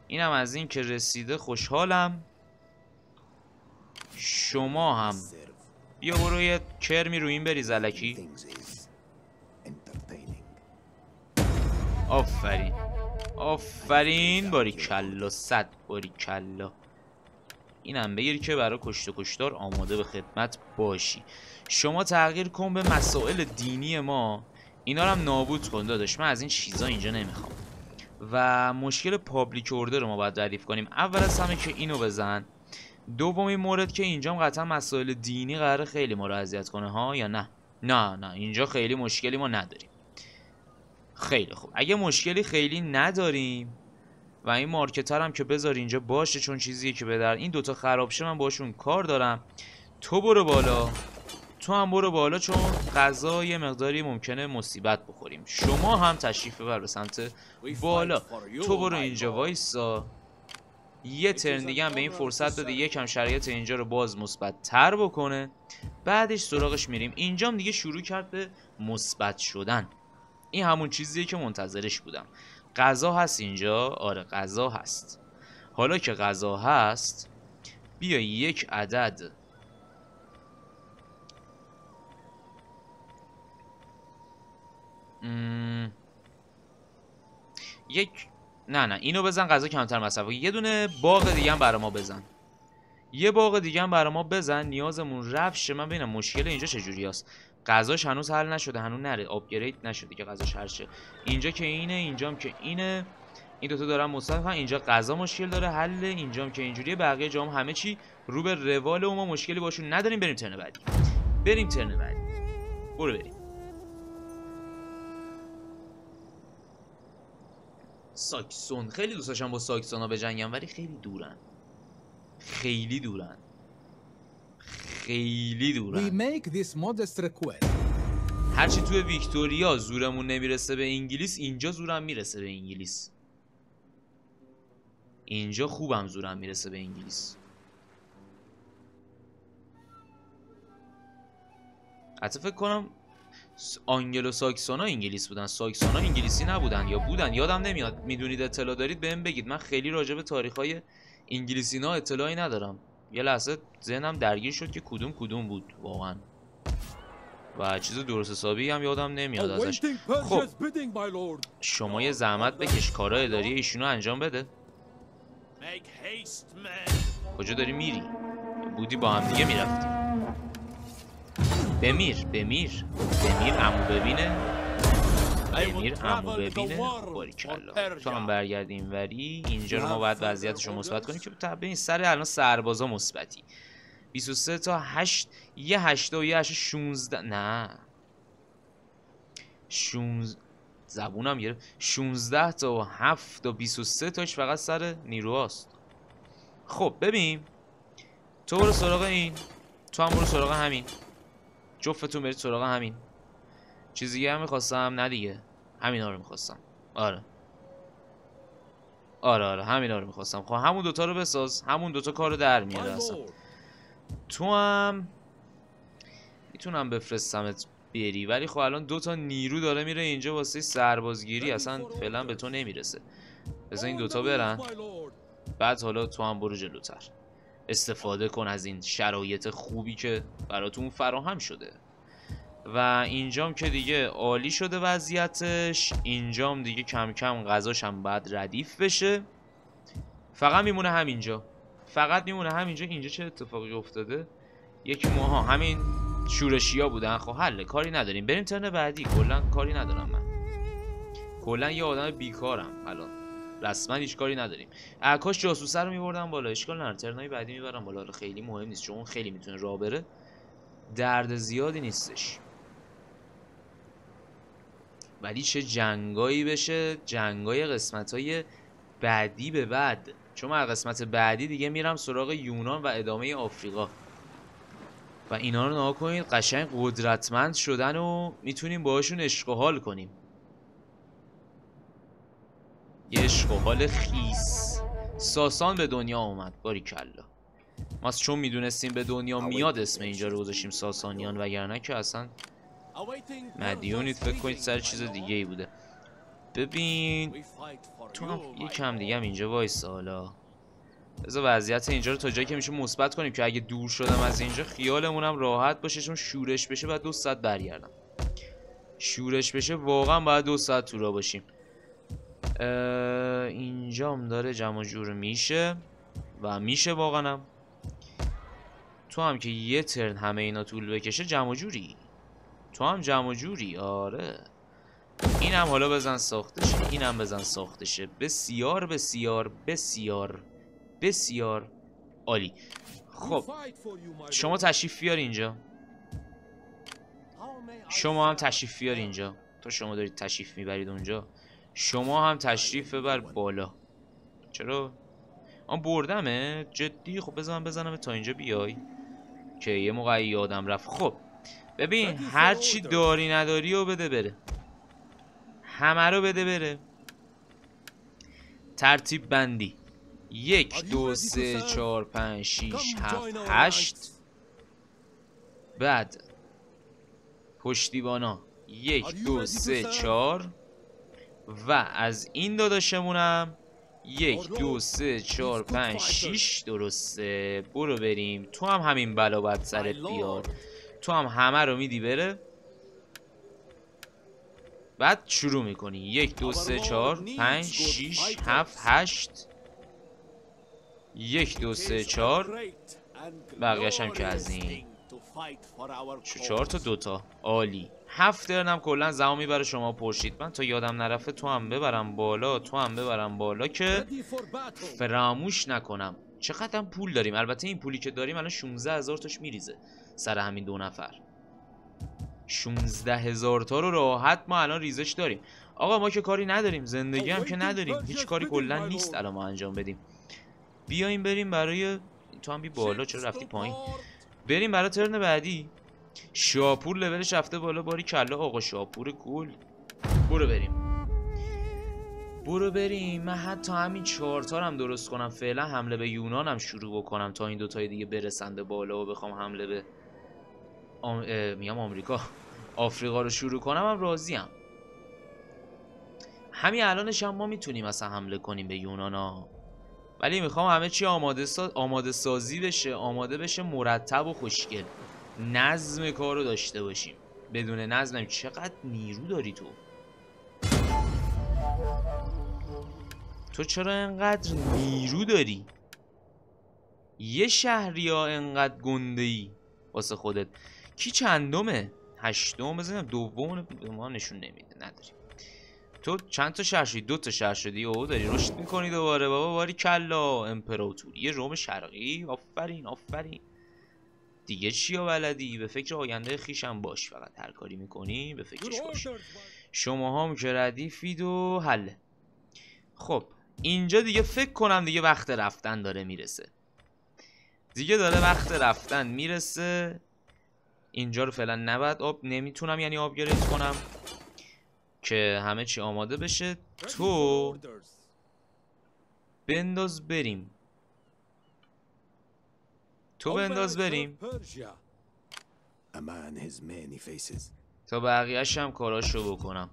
اینم از این که رسیده خوشحالم. شما هم بیا برو یه کرمی رو این بریز الکی. آفرین آفرین. باریکلا صد باریکلا. اینم بگیر که برای کشت و کشتار آماده به خدمت باشی. شما تغییر کن به مسائل دینی ما. اینا رو هم نابود کن داداش. من از این چیزا اینجا نمیخوام. و مشکل پابلیک اوردر رو ما باید تعریف کنیم. اول از همه که اینو بزن. دومین مورد که اینجا قطعا مسائل دینی قراره خیلی ما رو اذیت کنه ها یا نه؟ نه نه اینجا خیلی مشکلی ما نداریم. خیلی خوب. اگه مشکلی خیلی نداریم و این مارکتر هم که بذار اینجا باشه چون چیزیه که بدر. این دوتا خرابشه من باشون کار دارم. تو برو بالا، تو هم برو بالا چون غذا یه مقداری ممکنه مصیبت بخوریم. شما هم تشریف ببر به سمت بالا. تو برو اینجا وایسا. یه ترن دیگه هم به این فرصت بده یکم شرایط اینجا رو باز مثبت تر بکنه. بعدش سراغش میریم. اینجا هم دیگه شروع کرد به مثبت شدن. این همون چیزیه که منتظرش بودم. غذا هست اینجا. آره غذا هست. حالا که غذا هست بیا یک عدد یک نه اینو بزن غذا کمتر مصرف. یه دونه باغ دیگه هم برای ما بزن. نیازمون رفشه. من ببینم مشکل اینجا چجوری است. غذاش هنوز حل نشده، هنوز نره آپگرید نشده که غذاش هر چه. اینجا که اینه، اینجام که اینه. این دوتا دارن مصرف. اینجا غذا مشکل داره، حل اینجام که اینجوریه. بقیه جام همه چی رو به روال و ما مشکلی باشون نداریم. بریم ترن بعدی. برو بریم. ساکسون خیلی دوست داشتم با ساکسونا بجنگم، ولی خیلی دورن. هرچی توی ویکتوریا زورمون نمیرسه به انگلیس، اینجا زورم میرسه به انگلیس. اینجا خوبم زورم میرسه به انگلیس. حتی فکر کنم آنگلو ساکسونا انگلیس بودن، ساکسونا انگلیسی نبودن، یا بودن یادم نمیاد. میدونید اطلاع دارید بهم بگید. من خیلی راجع به تاریخ‌های انگلیسی‌ها اطلاعی ندارم. یه لحظه ذهنم درگیر شد که کدوم بود واقعا، و چیز درست حسابی هم یادم نمیاد ازش. خب شما یه زحمت بکش، کارا اداری ایشونو انجام بده. کجا داری میری؟ بودی با هم دیگه میرفتیم. بمیر بمیر بمیر، عمو ببینه. باریکالله. تو هم برگرد اینوری. اینجا رو ما باید وضعیتش رو مثبت کنیم که طبعا این سر الان سربازا مثبتی. 23 تا 8 یه 8 و یه 8 16 نه 16 زبونم گرفت. 16 تا 7 تا 23 تاش فقط سر نیروهاست. خب ببین، تو برو سراغ این، تو هم برو سراغ همین، جفتتون برید سراغ همین. چیزی هم میخواستم نه دیگه، همینا رو میخواستم. آره همینا رو میخواستم. خب همون دوتا رو بساز، همون دوتا کار رو در میاره. اصلا تو هم میتونم بفرستمت بری، ولی خب الان دوتا نیرو داره میره اینجا واسه سربازگیری، اصلا فعلا به تو نمیرسه. بذار این دوتا برن، بعد حالا تو هم برو جلوتر، استفاده کن از این شرایط خوبی که براتون فراهم شده. و اینجام که دیگه عالی شده وضعیتش. اینجام دیگه کم کم غذاش هم باید ردیف بشه. فقط میمونه همینجا. اینجا چه اتفاقی افتاده؟ یکی ماها همین شورشیا بودن. خب حله، کاری نداریم. بریم ترن بعدی. کلا کاری ندارم من، کلا یه آدم بیکارم الان، رسما هیچ کاری نداریم. کاش جاسوسه رو میبردم بالا، اشکال نداره، ترنای بعدی میبرم بالا، خیلی مهم نیست چون خیلی میتونه راه بره، درد زیادی نیستش. ولی چه جنگایی بشه، جنگای قسمت‌های بعدی به بعد، چون من قسمت بعدی دیگه میرم سراغ یونان و ادامه آفریقا. و اینا رو نها کنید، قشنگ قدرتمند شدن و میتونیم باهاشون عشق و حال کنیم. یه عشق و حال خیس. ساسان به دنیا اومد، باریکالله. ما چون میدونستیم به دنیا میاد اسم اینجا رو گذاشتیم ساسانیان، وگرنه که اصلا مدیونید فکر کنید سر چیز دیگه ای بوده. ببین تو یکم دیگه هم اینجا وایسا. حالا بذار وضعیت اینجا رو تا جایی که میشه مثبت کنیم که اگه دور شدم از اینجا خیالمونم راحت باشه، چون شورش بشه بعد 2 ساعت برگردم. شورش بشه واقعا بعد 2 ساعت تو راه باشیم. اینجام داره جمع جور میشه و میشه واقعا. تو هم که یه ترن همه اینا طول بکشه جمع جوری. آره. اینم حالا بزن ساختشه، اینم بزن ساختشه. بسیار بسیار بسیار بسیار عالی. خب شما تشریف بیار اینجا. تو شما دارید تشریف میبرید اونجا، شما هم تشریف ببر بالا. چرا؟ آن بردمه جدی. خب بزنم تا اینجا بیای که یه موقع یادم رفت. خب ببین هرچی داری نداری و بده بره، همه رو بده بره. ترتیب بندی 1 2 3 4 5 6 7 8. بعد پشتیبانا 1 2 3 4 و از این داداشمونم 1 2 3 4 5 6. درسته، برو بریم. تو هم همین بلا بعد سرت بیار، تو هم همه رو میدی بره. بعد شروع میکنی 1 2 3 4 5 6 7 8 1 2 3 4 بقیه‌اش هم که از این 4 تا 2 تا. عالی. 7 ترن هم کلا زمان میبره شما پرشید. من تا یادم نرفته تو هم ببرم بالا، تو هم ببرم بالا که فراموش نکنم. چقدر هم پول داریم؟ البته این پولی که داریم الان 16000 تاش میریزه سر همین 2 نفر. 16000 تا رو راحت ما الان ریزش داریم. آقا ما که کاری نداریم، زندگی هم که نداریم، هیچ کاری کلا نیست الان ما انجام بدیم. بیایم بریم برای تو هم بی بالا، چرا رفتی پایین؟ بریم برای ترن بعدی. شاپور لولش رفته بالا، باری کلا آقا شاپور گل. برو بریم. من حتی همین 4 تا هم درست کنم، فعلا حمله به یونان هم شروع بکنم تا این 2 تای دیگه برسن به بالا و بخوام حمله به آمریکا آفریقا رو شروع کنم هم راضیم. همین الانش هم ما میتونیم اصلا حمله کنیم به یونان ها، ولی میخوام همه چی آماده سازی بشه، آماده بشه، مرتب و خوشگل، نظم کار رو داشته باشیم. بدون نظم چقدر نیرو داری تو؟ تو چرا انقدر نیرو داری؟ یه شهری ها انقدر گنده ای واسه خودت. کی چندمه؟ 8م. بزنم دوم ما نشون نمیده، نداریم. تو چند تا شهر شدی؟ 2 تا شهر شدی. او داری رشد میکنی دوباره بابا، باری کلا. امپراتوری روم شرقی، آفرین آفرین. دیگه چیا بلدی؟ به فکر آینده خیشم باش، فقط هر کاری میکنی به فکرش باش. شما هم که ردیفید و حله. خب اینجا دیگه فکر کنم دیگه وقت رفتن داره میرسه، اینجا رو فعلا نباید آب، نمیتونم یعنی آب گرفت کنم که همه چی آماده بشه. تو بنداز بریم، تا بقیهش هم کاراشو بکنم.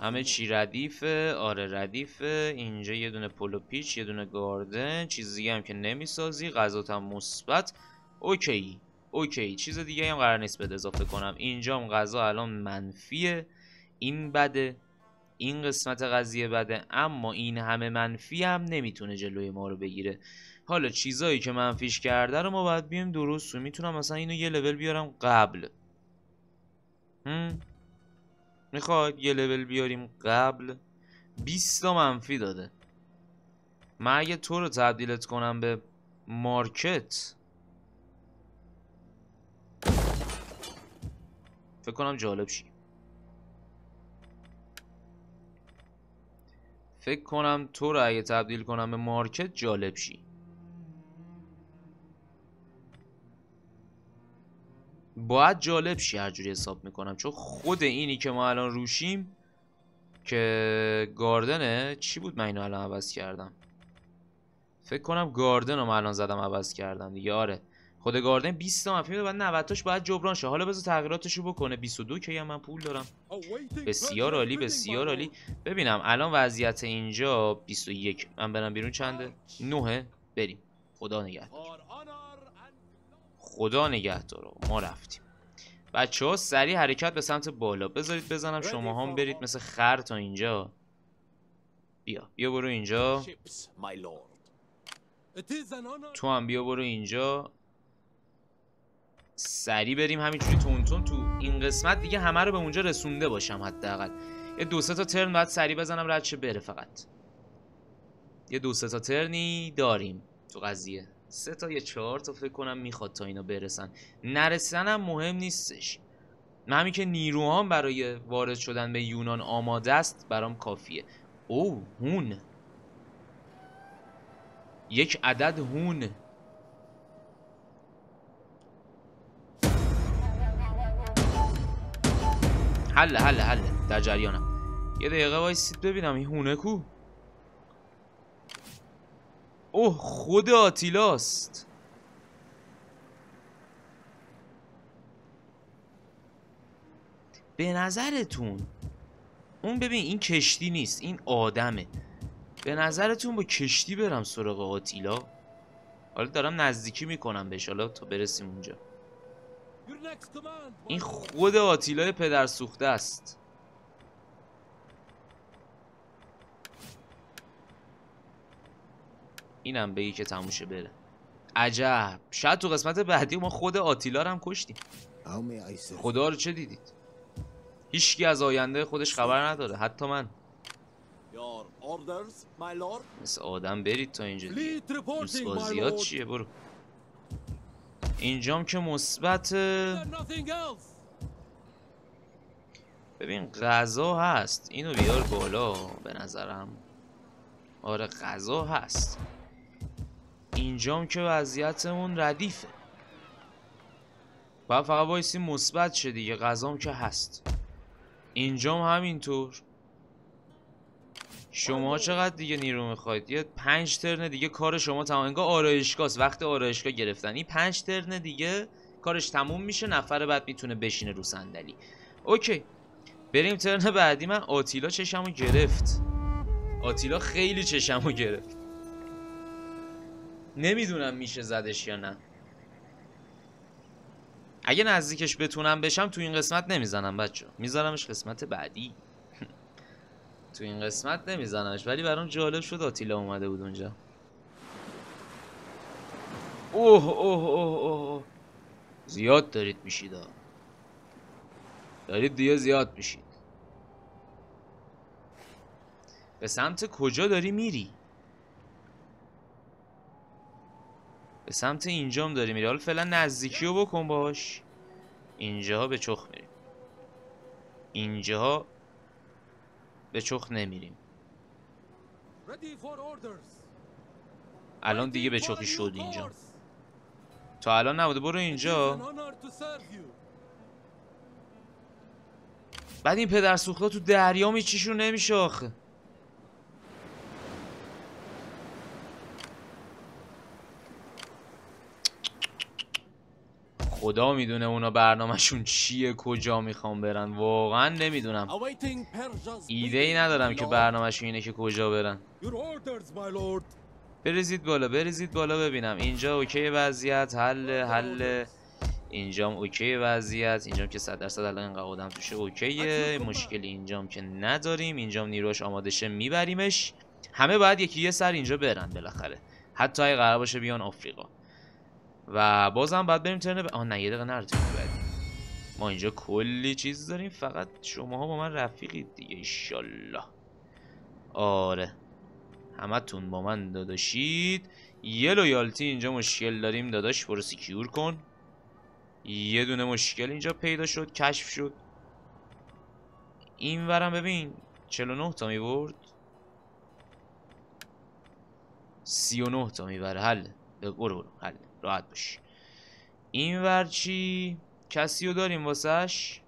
همه چی ردیفه؟ آره ردیفه. اینجا یه دونه پلو پیچ، یه دونه گاردن، چیز دیگه هم که نمیسازی. غذات هم مثبت، اوکی اوکی. چیز دیگه هم قرار نیست بده اضافه کنم. اینجا هم غذا الان منفیه، این بده، این قسمت قضیه بده، اما این همه منفی هم نمیتونه جلوی ما رو بگیره. حالا چیزایی که منفیش کرده رو ما باید بیم درست. میتونم مثلا اینو یه لول بیارم قبل. میخواد یه لول بیاریم قبل. 20 تا منفی داده. من اگه تو رو تبدیلت کنم به مارکت فکر کنم جالب شی. فکر کنم تو رو اگه تبدیل کنم به مارکت جالب شی. باید جالب شی هر جوری حساب میکنم، چون خود اینی که ما الان روشیم که گاردنه. چی بود من اینو الان عوض کردم؟ فکر کنم گاردن رو من الان زدم عوض کردم دیگه. آره خود گاردن 20 تا منفی بعد 90 تاش باید جبران شه. حالا بذار تغییراتشو بکنه. 22 کی هم من پول دارم. بسیار عالی بسیار عالی. ببینم الان وضعیت اینجا 21. من برم بیرون چنده؟ 9. بریم. خدا نگهدار. ما رفتیم. بچه ها سریع حرکت به سمت بالا. بذارید بزنم شما هم برید مثل خر تا اینجا. بیا برو اینجا. تو هم بیا برو اینجا. سریع بریم همینجوری تونتون تو این قسمت دیگه همه رو به اونجا رسونده باشم. حداقل یه 2 3 تا ترن باید سریع بزنم رد شه بره. فقط یه 2 3 تا ترنی داریم تو قضیه. 3 تا یا 4 تا فکر کنم میخواد تا اینا برسن. نرسن هم مهم نیستش. من همین که نیروهام برای وارد شدن به یونان آماده است برام کافیه. او هون، 1 عدد هون. حله در جریانم. یه دقیقه وایسید ببینم این هونه کو. اوه خود آتیلاست. به نظرتون اون، ببین این کشتی نیست این آدمه. به نظرتون با کشتی برم سراغ آتیلا؟ حالا دارم نزدیکی میکنم بهش، حالا تا برسیم اونجا. این خود آتیلای پدر سوخته است. اینم به ای که تموشه بره. عجب، شاید تو قسمت بعدی ما خود آتیلا رو هم کشتیم. خدا رو چه دیدید؟ هیچکی از آینده خودش خبر نداره، حتی من. مثل آدم برید تا اینجا دیگه. موسبازیات چیه برو. اینجام که مثبت. ببین غذا هست، اینو بیار بالا به نظرم. آره غذا هست. اینجام که وضعیتمون ردیفه. باید فقط وایسی مثبت شه دیگه، غذام که هست. اینجام همینطور. شما چقدر دیگه نیرو میخواید؟ یه 5 ترن دیگه کار شما تمام. انگار آرایشگاست، وقت آرایشگاه گرفتن. این 5 ترن دیگه کارش تموم میشه، نفر بعد میتونه بشینه رو صندلی. اوکی بریم ترن بعدی. من آتیلا چشمو گرفت. آتیلا خیلی چشمو گرفت. نمیدونم میشه زدش یا نه. اگه نزدیکش بتونم بشم تو این قسمت نمیزنم بچه، میزنمش قسمت بعدی. تو این قسمت نمیزنمش، ولی برام جالب شد آتیلا اومده بود اونجا. اوه اوه اوه اوه زیاد دارید میشید، دارید دیگه زیاد میشید. به سمت کجا داری میری؟ به سمت اینجام داری میری. حالا فعلا نزدیکی رو بکن باش. اینجاها به چخ میریم، اینجاها به چخ نمیریم. الان دیگه به چخی شد اینجا، تا الان نبوده. برو اینجا. بعد این پدر سوختا تو دریا میچیشون نمیشه آخه. خدا میدونه اونا برنامهشون چیه، کجا میخوام برن، واقعا نمیدونم. ایده ای ندارم که برنامهشون اینه که کجا برن. بریزید بالا، بریزید بالا ببینم. اینجا اوکی وضعیت، حل حل. اینجام اوکی وضعیت، اینجام که 100% الان اینقدر آدم توشه اوکیه. مشکلی اینجام که نداریم. اینجام نیروش آمادشه، میبریمش. همه باید یکی یه سر اینجا برن بالاخره، حتی اگه قرار باشه بیان آفریقا. و بازم باید بریم ترن آه نه یه دقیقه نرتون بعد. ما اینجا کلی چیز داریم، فقط شماها با من رفیقید دیگه ایشالله. آره همتون با من داداشید. یه لویالتی اینجا مشکل داریم داداش، برو سیکیور کن. یه دونه مشکل اینجا پیدا شد، کشف شد. این ورم ببین 49 تا میبرد، 39 تا میبره. حل برو حل، راحت باش. این ور چی؟ کسی رو داریم واسش؟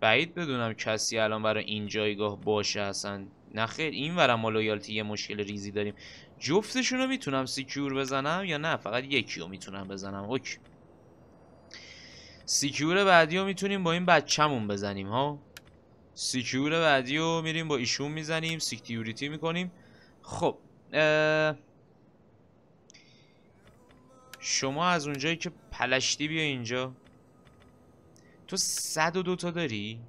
بعید بدونم کسی الان برای این جایگاه باشه اصلا. نخیر این ورم ما لویالتی یه مشکل ریزی داریم. جفتشون رو میتونم سیکیور بزنم یا نه؟ فقط یکی رو میتونم بزنم. اوکی سیکیور بعدی رو میتونیم با این بچه‌مون بزنیم ها. سیکیور بعدی رو میریم با ایشون میزنیم، سیکیوریتی میکنیم. خب شما از اونجایی که پلشتی بیا اینجا. تو 102 تا داری؟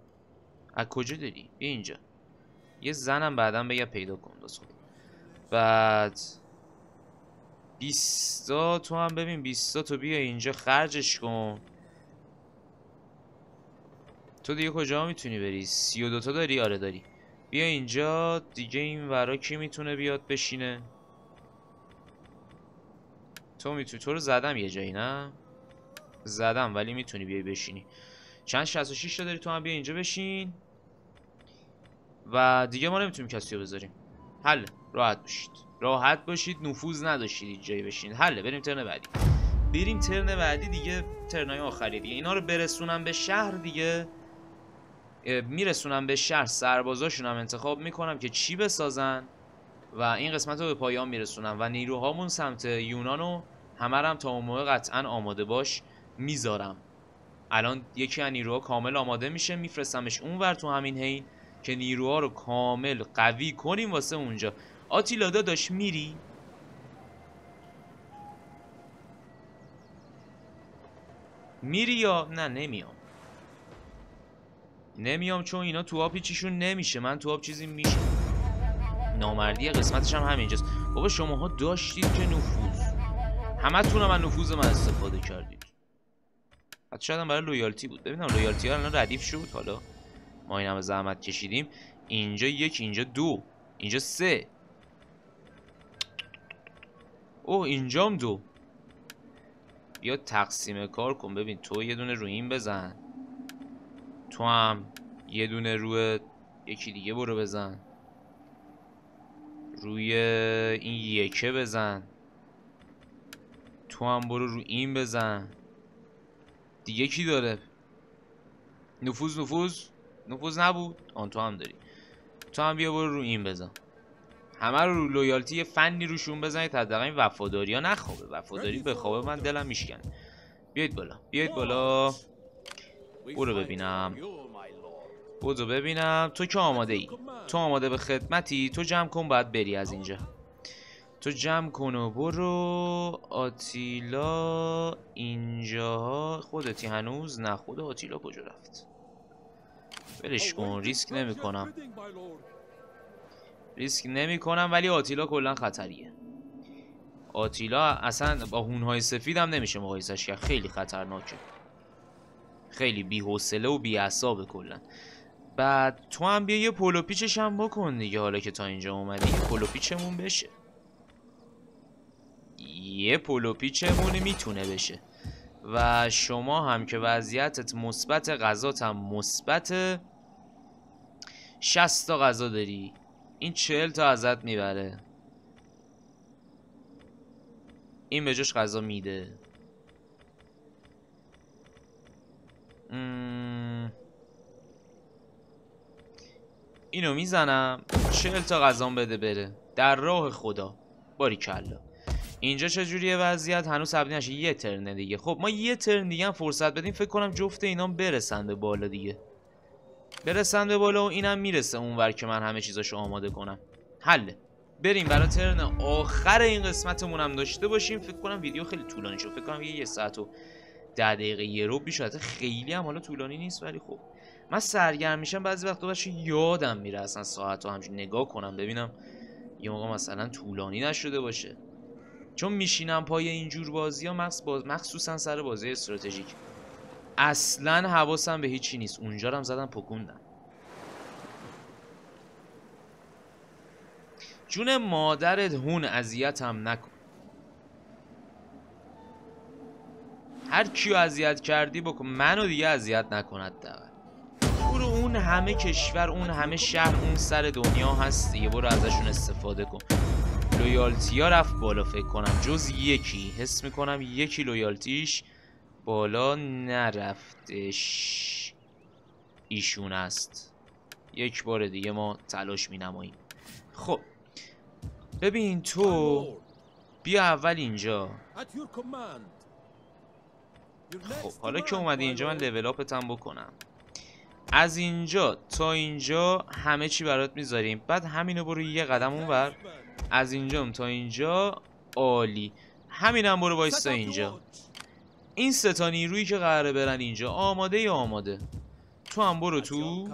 از کجا داری؟ بیا اینجا. یه زنم بعدا بگه پیدا کن دست خود. بعد 20 تا تو هم ببین، 20 تا تو بیا اینجا خرجش کن. تو دیگه کجا میتونی بری؟ 32 تا داری؟ آره داری. بیا اینجا دیگه. این ورا کی میتونه بیاد بشینه؟ تو میتونی. تو رو زدم یه جایی نه؟ زدم ولی میتونی بیای بشینی. چند 66 تا داری تو هم بیا اینجا بشین. و دیگه ما نمیتونیم کسی رو بذاریم. حل راحت باشید، راحت باشید. نفوذ نداشتید هیچ جایی بشین. حل بریم ترن بعدی. بریم ترن بعدی دیگه، ترنای آخری دیگه. اینا رو برسونم به شهر دیگه، میرسونم به شهر. سربازاشون هم انتخاب میکنم که چی بسازن و این قسمت رو به پایان میرسونم. و نیروهامون سمت یونان و همه هم تا اون موقع قطعا آماده باش میذارم. الان یکی از نیروها کامل آماده میشه، میفرستمش اونور تو همین حین که نیروها رو کامل قوی کنیم واسه اونجا. آتیلا داداش میری؟ میری یا نه؟ نمیام، نمیام چون اینا تو آب چیشون نمیشه. من تو آب چیزی میشه. نامردیه، قسمتش هم همینجاست. بابا شماها داشتید که نفوذ، همتون هم از نفوذ من استفاده کردید. حتی شاید هم برای لویالتی بود. ببینم لویالتی ها الان ردیف شد. حالا ما این همه زحمت کشیدیم. اینجا یک، اینجا دو، اینجا سه. اوه اینجام دو. بیا تقسیم کار کن. ببین تو یه دونه روی این بزن، تو هم یه دونه روی یکی دیگه برو بزن، روی این یکه بزن، تو هم برو روی این بزن. دیگه کی داره؟ نفوذ نفوذ نبود. آن تو هم داری. تو هم بیا برو روی این بزن. همه رو لویالتی یه فنی روشون بزنید حداقل این وفاداری ها نخوابه. وفاداری بخوابه من دلم میشکنه. بیاید بالا، بیاید بالا. برو ببینم، برو ببینم تو که آماده ای، تو آماده به خدمتی. تو جمع کن باید بری از اینجا. تو جمع کن و برو. آتیلا اینجا خودتی هنوز؟ نه خود آتیلا کجا رفت؟ ولش کن، ریسک نمی کنم. ریسک نمی کنم ولی آتیلا کلا خطریه. آتیلا اصلا با هونهای سفید هم نمیشه مقایسش کرد. خیلی خطرناکه، خیلی بی‌حوصله و بی‌عصابه کلا. بعد تو هم بیا یه پولوپیچش هم بکن دیگه. حالا که تا اینجا اومدی یه پولوپیچمون بشه. یه پولوپیچمون میتونه بشه. و شما هم که وضعیتت مثبت، غذات هم مثبت. 60 تا غذا داری، این 40 تا ازت میبره، این به جاش غذا میده. اینو میزنم 40 تا غذام بده بره در راه خدا. باریکلا. اینجا چجوریه وضعیت؟ هنوز سبدی نشه، یه ترن دیگه. خب ما یه ترن دیگه هم فرصت بدیم. فکر کنم جفت اینام برسن به بالا دیگه، برسن به بالا و اینم میرسه اونور که من همه چیزاشو آماده کنم. حله، بریم برای ترن آخر این قسمتمون هم داشته باشیم. فکر کنم ویدیو خیلی طولانی شد. فکر کنم یه ساعت و 10 دقیقه یه رو بیش، خیلی هم حالا طولانی نیست. ولی خب من سرگرم میشم بعضی وقتا، بچه یادم میره اصلا ساعتو همچین نگاه کنم ببینم یه موقع مثلا طولانی نشده باشه. چون میشینم پای اینجور بازی ها، مخصوصا سر بازی استراتژیک، اصلا حواسم به هیچی نیست. اونجا هم زدم پکوندم. جون مادرت هون، اذیتم نکن. هر کیو اذیت کردی بکن، منو دیگه اذیت نکن. حداقل برو اون همه کشور، اون همه شهر، اون سر دنیا هست دیگه، برو ازشون استفاده کن. لویالتی ها رفت بالا فکر کنم، جز یکی. حس میکنم یکی لویالتیش بالا نرفتش، ایشون است. یک بار دیگه ما تلاش مینماییم. خب ببین تو بیا اول اینجا. خب حالا که اومدی اینجا من لول آپتم بکنم. از اینجا تا اینجا همه چی برات میذاریم. بعد همینو برو یه قدم اونور. از اینجام تا اینجا عالی. همینم برو وایستا اینجا. این سه تا نیرویی که قراره برن اینجا آماده یا آماده. تو هم برو تو.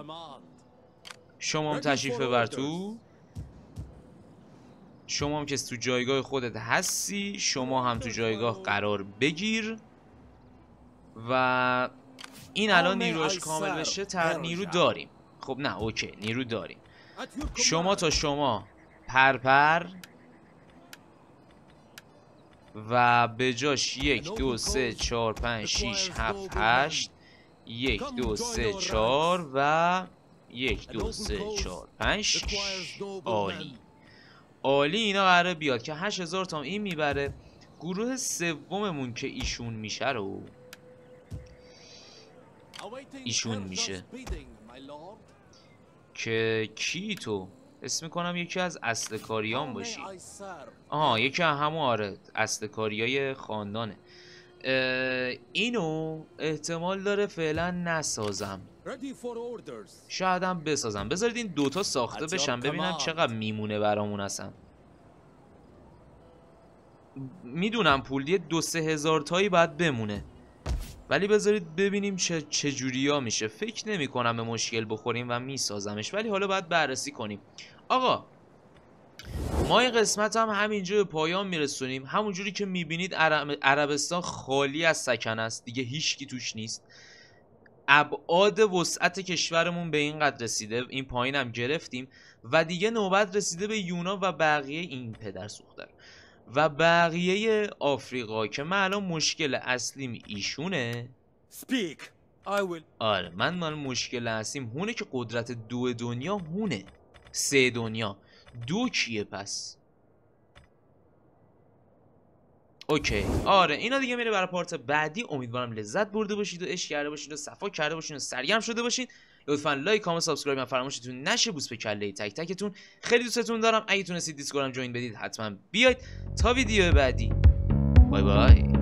شما هم تشریف ببر تو. شما هم که تو جایگاه خودت هستی، شما هم تو جایگاه قرار بگیر. و این الان نیروش کامل بشه. نیرو داریم. خب نه اوکی، نیرو داریم. شما تا شما پرپر و به جاش 1 2 3 4 5 6 7 8 1 2 3 4 و 1 2 3 4 5. عالی عالی. اینا قراره بیاد که 8000 تا این میبره. گروه سوممون که ایشون میشه رو که کی تو؟ اسم میکنم یکی از اصلکاریان باشی. آها یکی همون. آره اصلکاریای خاندانه. اینو احتمال داره فعلا نسازم، شاید هم بسازم. بذارید این دوتا ساخته بشن ببینم چقدر میمونه برامون. اصلا میدونم پولی 2-3 هزار تایی باید بمونه، ولی بذارید ببینیم چه جوری ها میشه. فکر نمی کنم به مشکل بخوریم و میسازمش، ولی حالا باید بررسی کنیم. آقا ما این قسمت هم همینجا به پایان میرسونیم. همونجوری که میبینید عربستان خالی از سکن است، دیگه هیچکی توش نیست. ابعاد وسعت کشورمون به این قدر رسیده، این پایین هم گرفتیم و دیگه نوبت رسیده به یونان و بقیه این پدر سوختر و بقیه آفریقا که من الان مشکل اصلیم ایشونه. آره من مشکل اصلیم هونه که قدرت دو دنیا هونه، سه دنیا. دو کیه پس؟ اوکی آره اینا دیگه میره برای پارت بعدی. امیدوارم لذت برده باشید و عشق کرده باشید و صفا کرده باشید و سرگرم شده باشید. لطفا لایک، کامنت، سابسکرایب من فراموشتون نشه. بوس به کله تک تکتون، خیلی دوستتون دارم. اگه تونستید دیسکوردم جوین بدید، حتما بیاید. تا ویدیو بعدی، بای بای.